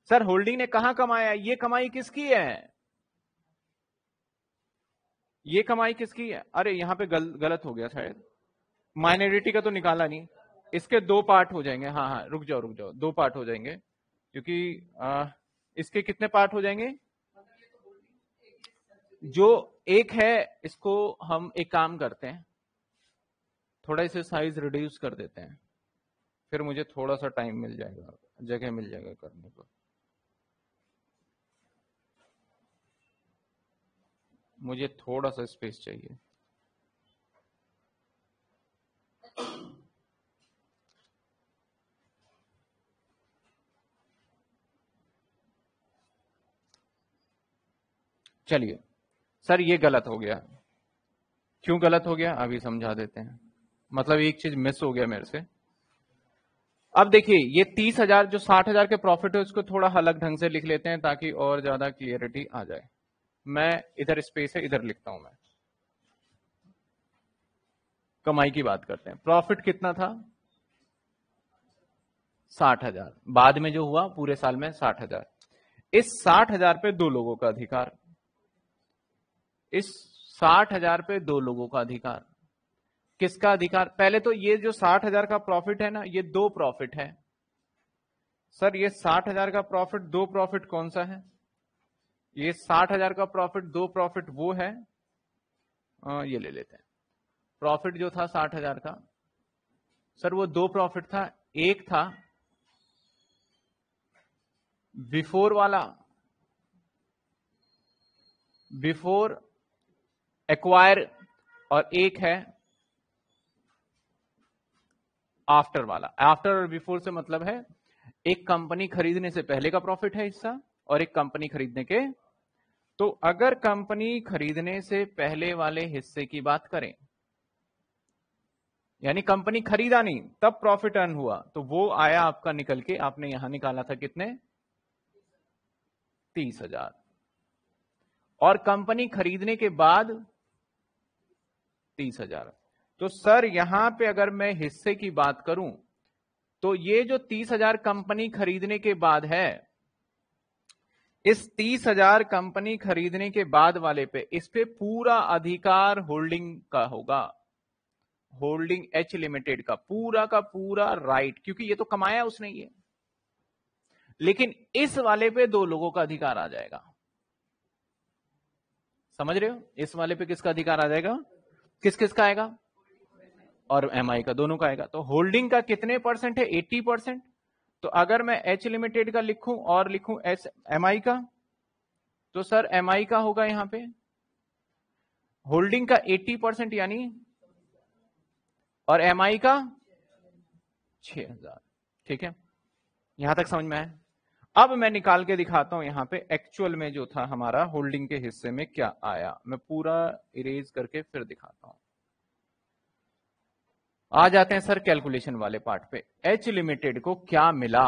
सर, होल्डिंग ने कहां कमाया? ये कमाई किसकी है? ये कमाई किसकी है? अरे यहां पे गल, गलत हो गया शायद। माइनॉरिटी का तो निकाला नहीं, इसके दो पार्ट हो जाएंगे। हाँ हाँ रुक जाओ रुक जाओ, दो पार्ट हो जाएंगे, क्योंकि आ, इसके कितने पार्ट हो जाएंगे? जो एक है इसको हम एक काम करते हैं, थोड़ा इसे साइज रिड्यूस कर देते हैं, फिर मुझे थोड़ा सा टाइम मिल जाएगा, जगह मिल जाएगा करने को। मुझे थोड़ा सा स्पेस चाहिए। चलिए सर, ये गलत हो गया। क्यों गलत हो गया अभी समझा देते हैं, मतलब एक चीज मिस हो गया मेरे से। अब देखिए, ये तीस हजार जो साठ हजार के प्रॉफिट है उसको थोड़ा अलग ढंग से लिख लेते हैं ताकि और ज्यादा क्लियरिटी आ जाए। मैं इधर स्पेस है, इधर लिखता हूं मैं। कमाई की बात करते हैं। प्रॉफिट कितना था? साठ हजार। बाद में जो हुआ पूरे साल में साठ हजार। इस साठ हजार पे दो लोगों का अधिकार, इस साठ हजार पे दो लोगों का अधिकार। किसका अधिकार? पहले तो ये जो साठ हजार का प्रॉफिट है ना, ये दो प्रॉफिट है। सर, ये साठ हजार का प्रॉफिट दो प्रॉफिट कौन सा है? ये साठ हजार का प्रॉफिट दो प्रॉफिट वो है, आ, ये ले लेते हैं। प्रॉफिट जो था साठ हजार का, सर वो दो प्रॉफिट था। एक था बिफोर वाला, बिफोर एक्वायर, और एक है आफ्टर वाला। आफ्टर और बिफोर से मतलब है एक कंपनी खरीदने से पहले का प्रॉफिट है हिस्सा, और एक कंपनी खरीदने के। तो अगर कंपनी खरीदने से पहले वाले हिस्से की बात करें, यानी कंपनी खरीदा नहीं तब प्रॉफिट अर्न हुआ, तो वो आया आपका निकल के, आपने यहां निकाला था कितने? तीस हजार। और कंपनी खरीदने के बाद तीस हजार। तो सर यहां पे अगर मैं हिस्से की बात करूं तो ये जो तीस हजार कंपनी खरीदने के बाद है, इस तीस हजार कंपनी खरीदने के बाद वाले पे, इस पे पूरा अधिकार होल्डिंग का होगा, होल्डिंग एच लिमिटेड का पूरा का पूरा राइट, क्योंकि ये तो कमाया उसने ये। लेकिन इस वाले पे दो लोगों का अधिकार आ जाएगा। समझ रहे हो? इस वाले पे किसका अधिकार आ जाएगा? किस किस का आएगा? और एमआई का, दोनों का आएगा। तो होल्डिंग का कितने परसेंट है? अस्सी परसेंट। तो अगर मैं एच लिमिटेड का लिखूं और लिखूं एस एमआई का, तो सर एमआई का होगा यहां पे होल्डिंग का अस्सी परसेंट, यानी, और एमआई का छह हजार। ठीक है, यहां तक समझ में आया? अब मैं निकाल के दिखाता हूं यहां पे एक्चुअल में जो था हमारा होल्डिंग के हिस्से में क्या आया। मैं पूरा इरेज करके फिर दिखाता हूं। आ जाते हैं सर कैलकुलेशन वाले पार्ट पे। एच लिमिटेड को क्या मिला?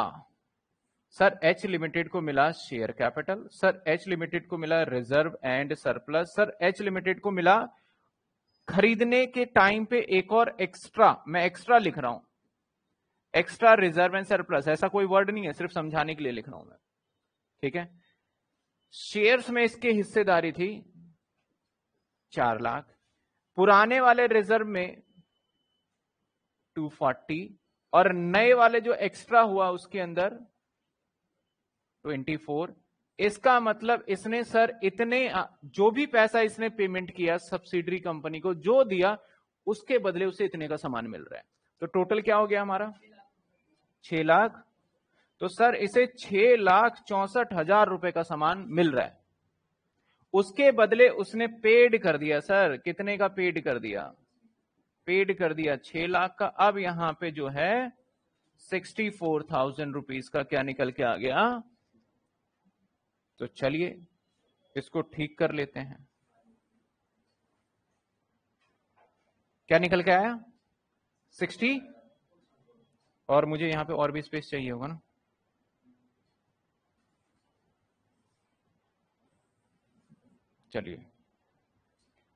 सर एच लिमिटेड को मिला share capital, sir H limited को मिला reserve and surplus, sir H limited को मिला खरीदने के टाइम पे एक और एक्स्ट्रा, मैं एक्स्ट्रा लिख रहा हूं, एक्स्ट्रा रिजर्व एंड सरप्लस। ऐसा कोई वर्ड नहीं है, सिर्फ समझाने के लिए लिख रहा हूं मैं। ठीक है, शेयर्स में इसके हिस्सेदारी थी चार लाख, पुराने वाले रिजर्व में दो सौ चालीस, और नए वाले जो एक्स्ट्रा हुआ उसके अंदर चौबीस। इसका मतलब इसने सर इतने जो भी पैसा इसने पेमेंट किया सब्सिडरी कंपनी को, जो दिया उसके बदले उसे इतने का सामान मिल रहा है। तो टोटल क्या हो गया हमारा? छह लाख। तो सर इसे छह लाख चौसठ हजार रुपए का सामान मिल रहा है, उसके बदले उसने पेड कर दिया। सर कितने का पेड कर दिया? पेड कर दिया छह लाख का। अब यहां पे जो है सिक्सटी फोर थाउजेंड रुपीज का क्या निकल के आ गया। तो चलिए इसको ठीक कर लेते हैं। क्या निकल के आया सिक्सटी, और मुझे यहां पे और भी स्पेस चाहिए होगा ना, चलिए।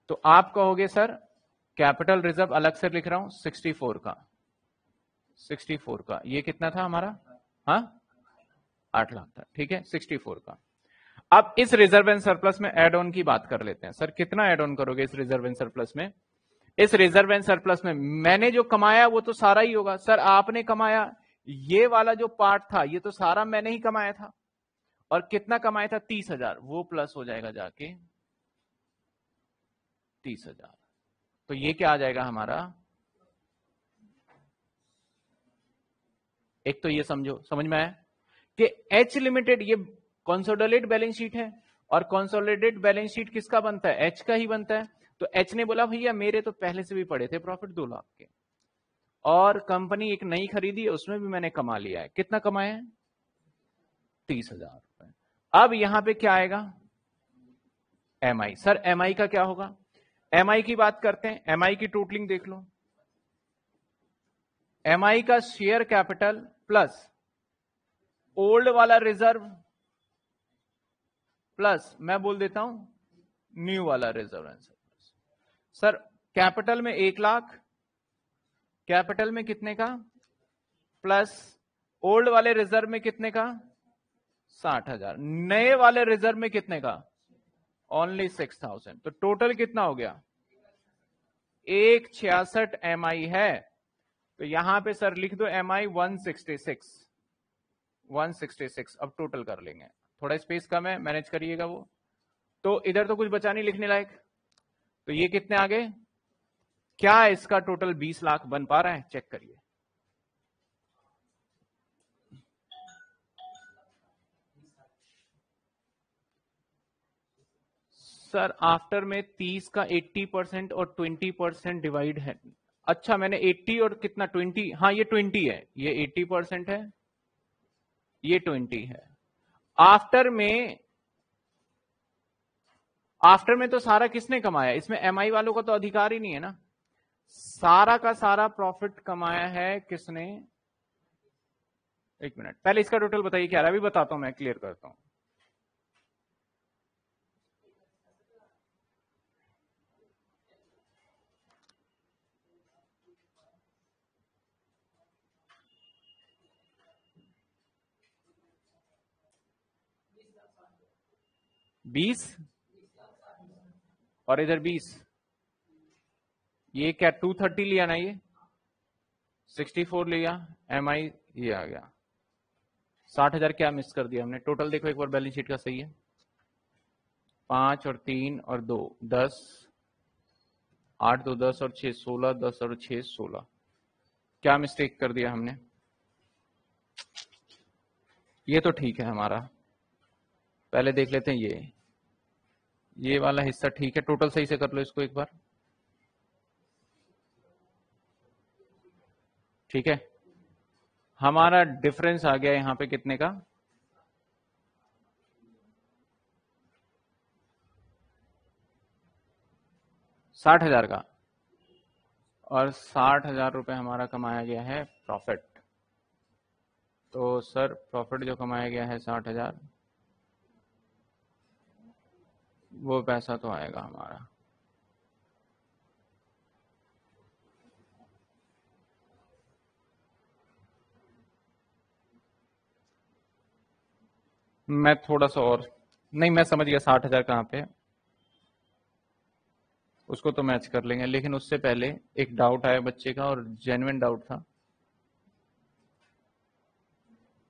तो आप कहोगे सर कैपिटल रिजर्व अलग से लिख रहा हूं सिक्सटी फोर का, सिक्सटी फोर का ये कितना था हमारा, हाँ आठ लाख था, ठीक है सिक्सटी फोर का। अब इस रिजर्व एंड सरप्लस में एड ऑन की बात कर लेते हैं। सर कितना एड ऑन करोगे इस रिजर्व एंड सरप्लस में? इस रिजर्व एंड सरप्लस में मैंने जो कमाया वो तो सारा ही होगा। सर आपने कमाया, ये वाला जो पार्ट था ये तो सारा मैंने ही कमाया था, और कितना कमाया था तीस हजार, वो प्लस हो जाएगा जाके तीस हजार। तो ये क्या आ जाएगा हमारा, एक तो ये समझो, समझ में आया कि एच लिमिटेड ये कंसोलिडेटेड बैलेंस शीट है, और कंसोलिडेटेड बैलेंस शीट किसका बनता है, एच का ही बनता है। तो एच ने बोला भैया मेरे तो पहले से भी पड़े थे प्रॉफिट दो लाख के, और कंपनी एक नई खरीदी है उसमें भी मैंने कमा लिया है, कितना कमाया है तीस हजार रुपए। अब यहां पे क्या आएगा M I. Sir M I का क्या होगा, एम आई की बात करते हैं। एम आई की टोटलिंग देख लो, एम आई का शेयर कैपिटल प्लस ओल्ड वाला रिजर्व प्लस मैं बोल देता हूं न्यू वाला रिजर्व आंसर। सर कैपिटल में एक लाख, कैपिटल में कितने का, प्लस ओल्ड वाले रिजर्व में कितने का साठ हजार, नए वाले रिजर्व में कितने का ओनली सिक्स थाउजेंड। तो टोटल कितना हो गया एक छियासठ एम आई है। तो यहां पे सर लिख दो M I one sixty six, one sixty six. अब टोटल कर लेंगे, थोड़ा स्पेस कम है मैनेज करिएगा वो। तो इधर तो कुछ बचा नहीं लिखने लायक, तो ये कितने आ गए, क्या इसका टोटल बीस लाख बन पा रहा है, चेक करिए। सर आफ्टर में तीस का अस्सी परसेंट और बीस परसेंट डिवाइड है। अच्छा मैंने अस्सी और कितना बीस, हाँ ये बीस है, ये अस्सी परसेंट है, ये बीस है। आफ्टर में, आफ्टर में तो सारा किसने कमाया, इसमें एमआई वालों का तो अधिकार ही नहीं है ना, सारा का सारा प्रॉफिट कमाया है किसने। एक मिनट पहले इसका टोटल बताइए क्या रहा है, अभी बताता हूं मैं, क्लियर करता हूं। बीस और इधर बीस, ये क्या टू थर्टी लिया ना, ये सिक्सटी फोर लिया एम आई, ये आ गया साठ हजार। क्या मिस कर दिया हमने, टोटल देखो एक बार बैलेंस शीट का, सही है पांच और तीन और दो दस, आठ दो दस और छह सोलह, दस और छह सोलह। क्या मिस्टेक कर दिया हमने, ये तो ठीक है हमारा, पहले देख लेते हैं ये ये वाला हिस्सा ठीक है, टोटल सही से कर लो इसको एक बार, ठीक है। हमारा डिफरेंस आ गया यहां पे कितने का, साठ हजार का, और साठ हजार रुपए हमारा कमाया गया है प्रॉफिट। तो सर प्रॉफिट जो कमाया गया है साठ हजार, वो पैसा तो आएगा हमारा, मैं थोड़ा सा और नहीं, मैं समझ गया साठ हजार कहाँ पे, उसको तो मैच कर लेंगे। लेकिन उससे पहले एक डाउट आया बच्चे का, और जेन्युइन डाउट था।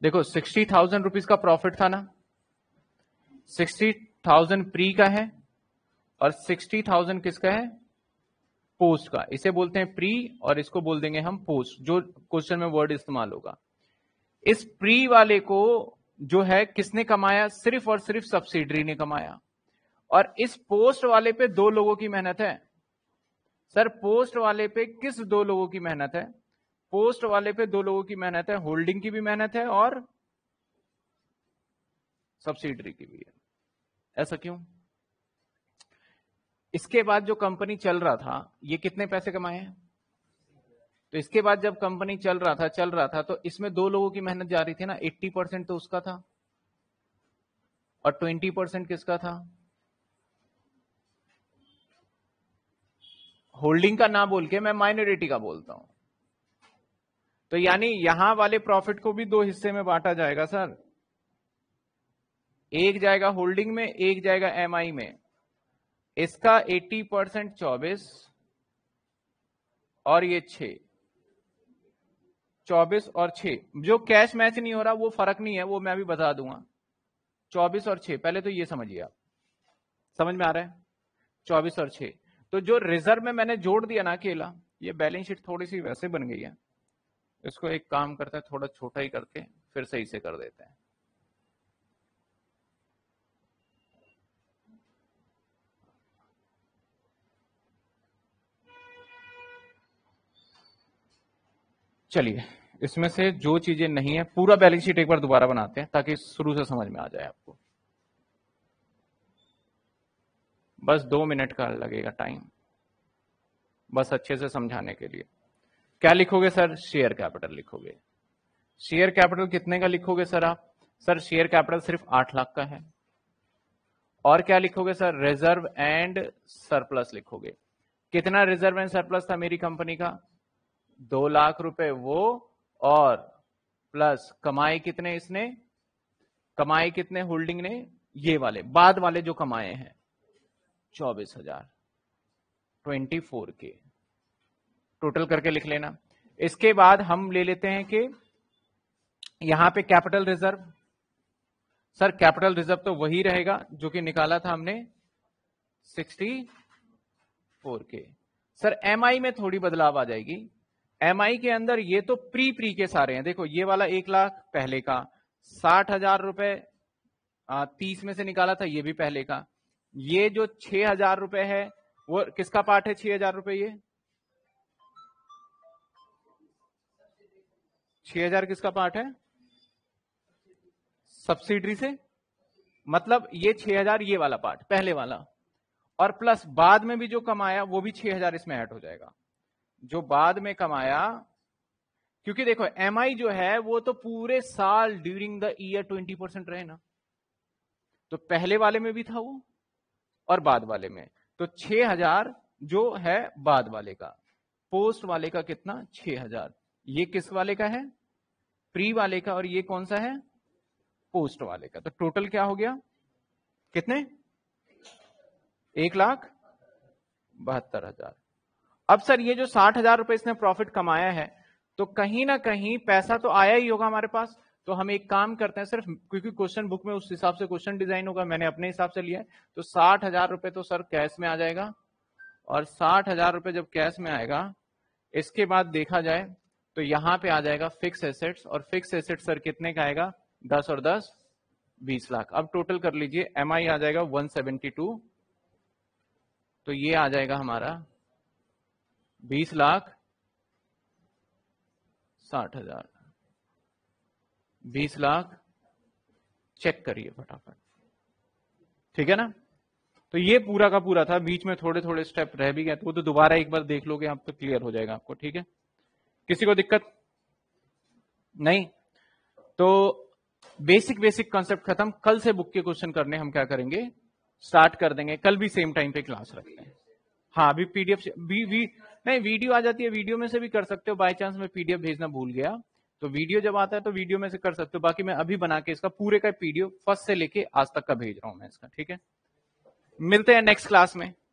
देखो सिक्सटी थाउजेंड रुपीज का प्रॉफिट था ना, सिक्सटी थाउजेंड प्री का है और सिक्सटी थाउजेंड किसका है पोस्ट का, इसे बोलते हैं प्री और इसको बोल देंगे हम पोस्ट, जो क्वेश्चन में वर्ड इस्तेमाल होगा। इस प्री वाले को जो है किसने कमाया, सिर्फ और सिर्फ सब्सिडरी ने कमाया, और इस पोस्ट वाले पे दो लोगों की मेहनत है। सर पोस्ट वाले पे किस दो लोगों की मेहनत है, पोस्ट वाले पे दो लोगों की मेहनत है, होल्डिंग की भी मेहनत है और सब्सिडरी की भी है। ऐसा क्यों? इसके बाद जो कंपनी चल रहा था ये कितने पैसे कमाए हैं? तो इसके बाद जब कंपनी चल रहा था चल रहा था तो इसमें दो लोगों की मेहनत जा रही थी ना, अस्सी परसेंट तो उसका था और बीस परसेंट किसका था? होल्डिंग का ना बोल के मैं माइनॉरिटी का बोलता हूं। तो यानी यहां वाले प्रॉफिट को भी दो हिस्से में बांटा जाएगा सर, एक जाएगा होल्डिंग में, एक जाएगा एमआई में। इसका अस्सी परसेंट चौबीस और ये छह, चौबीस और छह। जो कैश मैच नहीं हो रहा वो फर्क नहीं है, वो मैं भी बता दूंगा। चौबीस और छह, पहले तो ये समझिए, आप समझ में आ रहा है? चौबीस और छह, तो जो रिजर्व में मैंने जोड़ दिया ना अकेला, ये बैलेंस शीट थोड़ी सी वैसे बन गई है। इसको एक काम करता है थोड़ा छोटा ही करके फिर सही से कर देते हैं। चलिए, इसमें से जो चीजें नहीं है पूरा बैलेंस शीट एक बार दोबारा बनाते हैं ताकि शुरू से समझ में आ जाए आपको। बस दो मिनट का लगेगा टाइम, बस अच्छे से समझाने के लिए। क्या लिखोगे सर? शेयर कैपिटल लिखोगे। शेयर कैपिटल कितने का लिखोगे सर आप? सर शेयर कैपिटल सिर्फ आठ लाख का है। और क्या लिखोगे सर? रिजर्व एंड सरप्लस लिखोगे। कितना रिजर्व एंड सरप्लस था मेरी कंपनी का? दो लाख रुपए वो, और प्लस कमाए कितने इसने, कमाए कितने होल्डिंग ने, ये वाले बाद वाले जो कमाए हैं चौबीस हजार ट्वेंटी फोर के टोटल करके लिख लेना। इसके बाद हम ले लेते हैं कि यहां पे capital reserve. Sir capital reserve तो वही रहेगा जो कि निकाला था हमने सिक्सटी फोर के। सर एमआई में थोड़ी बदलाव आ जाएगी। एमआई के अंदर ये तो प्री प्री के सारे हैं, देखो ये वाला एक लाख पहले का, साठ हजार रुपए तीस में से निकाला था ये भी पहले का, ये जो छह हजार रुपए है वो किसका पार्ट है? छह हजार रुपए ये छह हजार किसका पार्ट है? सब्सिडरी से, मतलब ये छह हजार ये वाला पार्ट पहले वाला, और प्लस बाद में भी जो कमाया वो भी छह हजार इसमें ऐड हो जाएगा जो बाद में कमाया। क्योंकि देखो एमआई जो है वो तो पूरे साल during the year twenty percent रहे ना, तो पहले वाले में भी था वो और बाद वाले में, तो छह हजार जो है बाद वाले का। पोस्ट वाले का कितना? छह हजार। ये किस वाले का है? प्री वाले का। और ये कौन सा है? पोस्ट वाले का। तो टोटल क्या हो गया? कितने? एक लाख बहत्तर हजार। अब सर ये जो साठ हजार रुपए इसने प्रॉफिट कमाया है तो कहीं ना कहीं पैसा तो आया ही होगा हमारे पास। तो हम एक काम करते हैं, सिर्फ क्योंकि क्वेश्चन बुक में उस हिसाब से क्वेश्चन डिजाइन होगा, मैंने अपने हिसाब से लिया है। तो साठ हजार रुपए तो सर कैश में आ जाएगा, और साठ हजार रुपए जब कैश में आएगा इसके बाद देखा जाए तो यहाँ पे आ जाएगा फिक्स एसेट्स, और फिक्स एसेट्स सर कितने का आएगा? दस और दस बीस लाख। अब टोटल कर लीजिए, एम आई आ जाएगा वन सेवेंटी टू, तो ये आ जाएगा हमारा बीस लाख, साठ हजार, बीस लाख। चेक करिए फटाफट, ठीक है ना? तो ये पूरा का पूरा था, बीच में थोड़े थोड़े स्टेप रह भी गए, तो वो तो दोबारा एक बार देख लोगे आप तो क्लियर हो जाएगा आपको। ठीक है, किसी को दिक्कत नहीं? तो बेसिक बेसिक कॉन्सेप्ट खत्म। कल से बुक के क्वेश्चन करने हम क्या करेंगे? स्टार्ट कर देंगे। कल भी सेम टाइम पे क्लास रखते हैं। हाँ, अभी पीडीएफ नहीं, वीडियो आ जाती है, वीडियो में से भी कर सकते हो। बाय चांस मैं पीडीएफ भेजना भूल गया, तो वीडियो जब आता है तो वीडियो में से कर सकते हो। बाकी मैं अभी बना के इसका पूरे का पीडीएफ फर्स्ट से लेके आज तक का भेज रहा हूं मैं इसका। ठीक है, मिलते हैं नेक्स्ट क्लास में।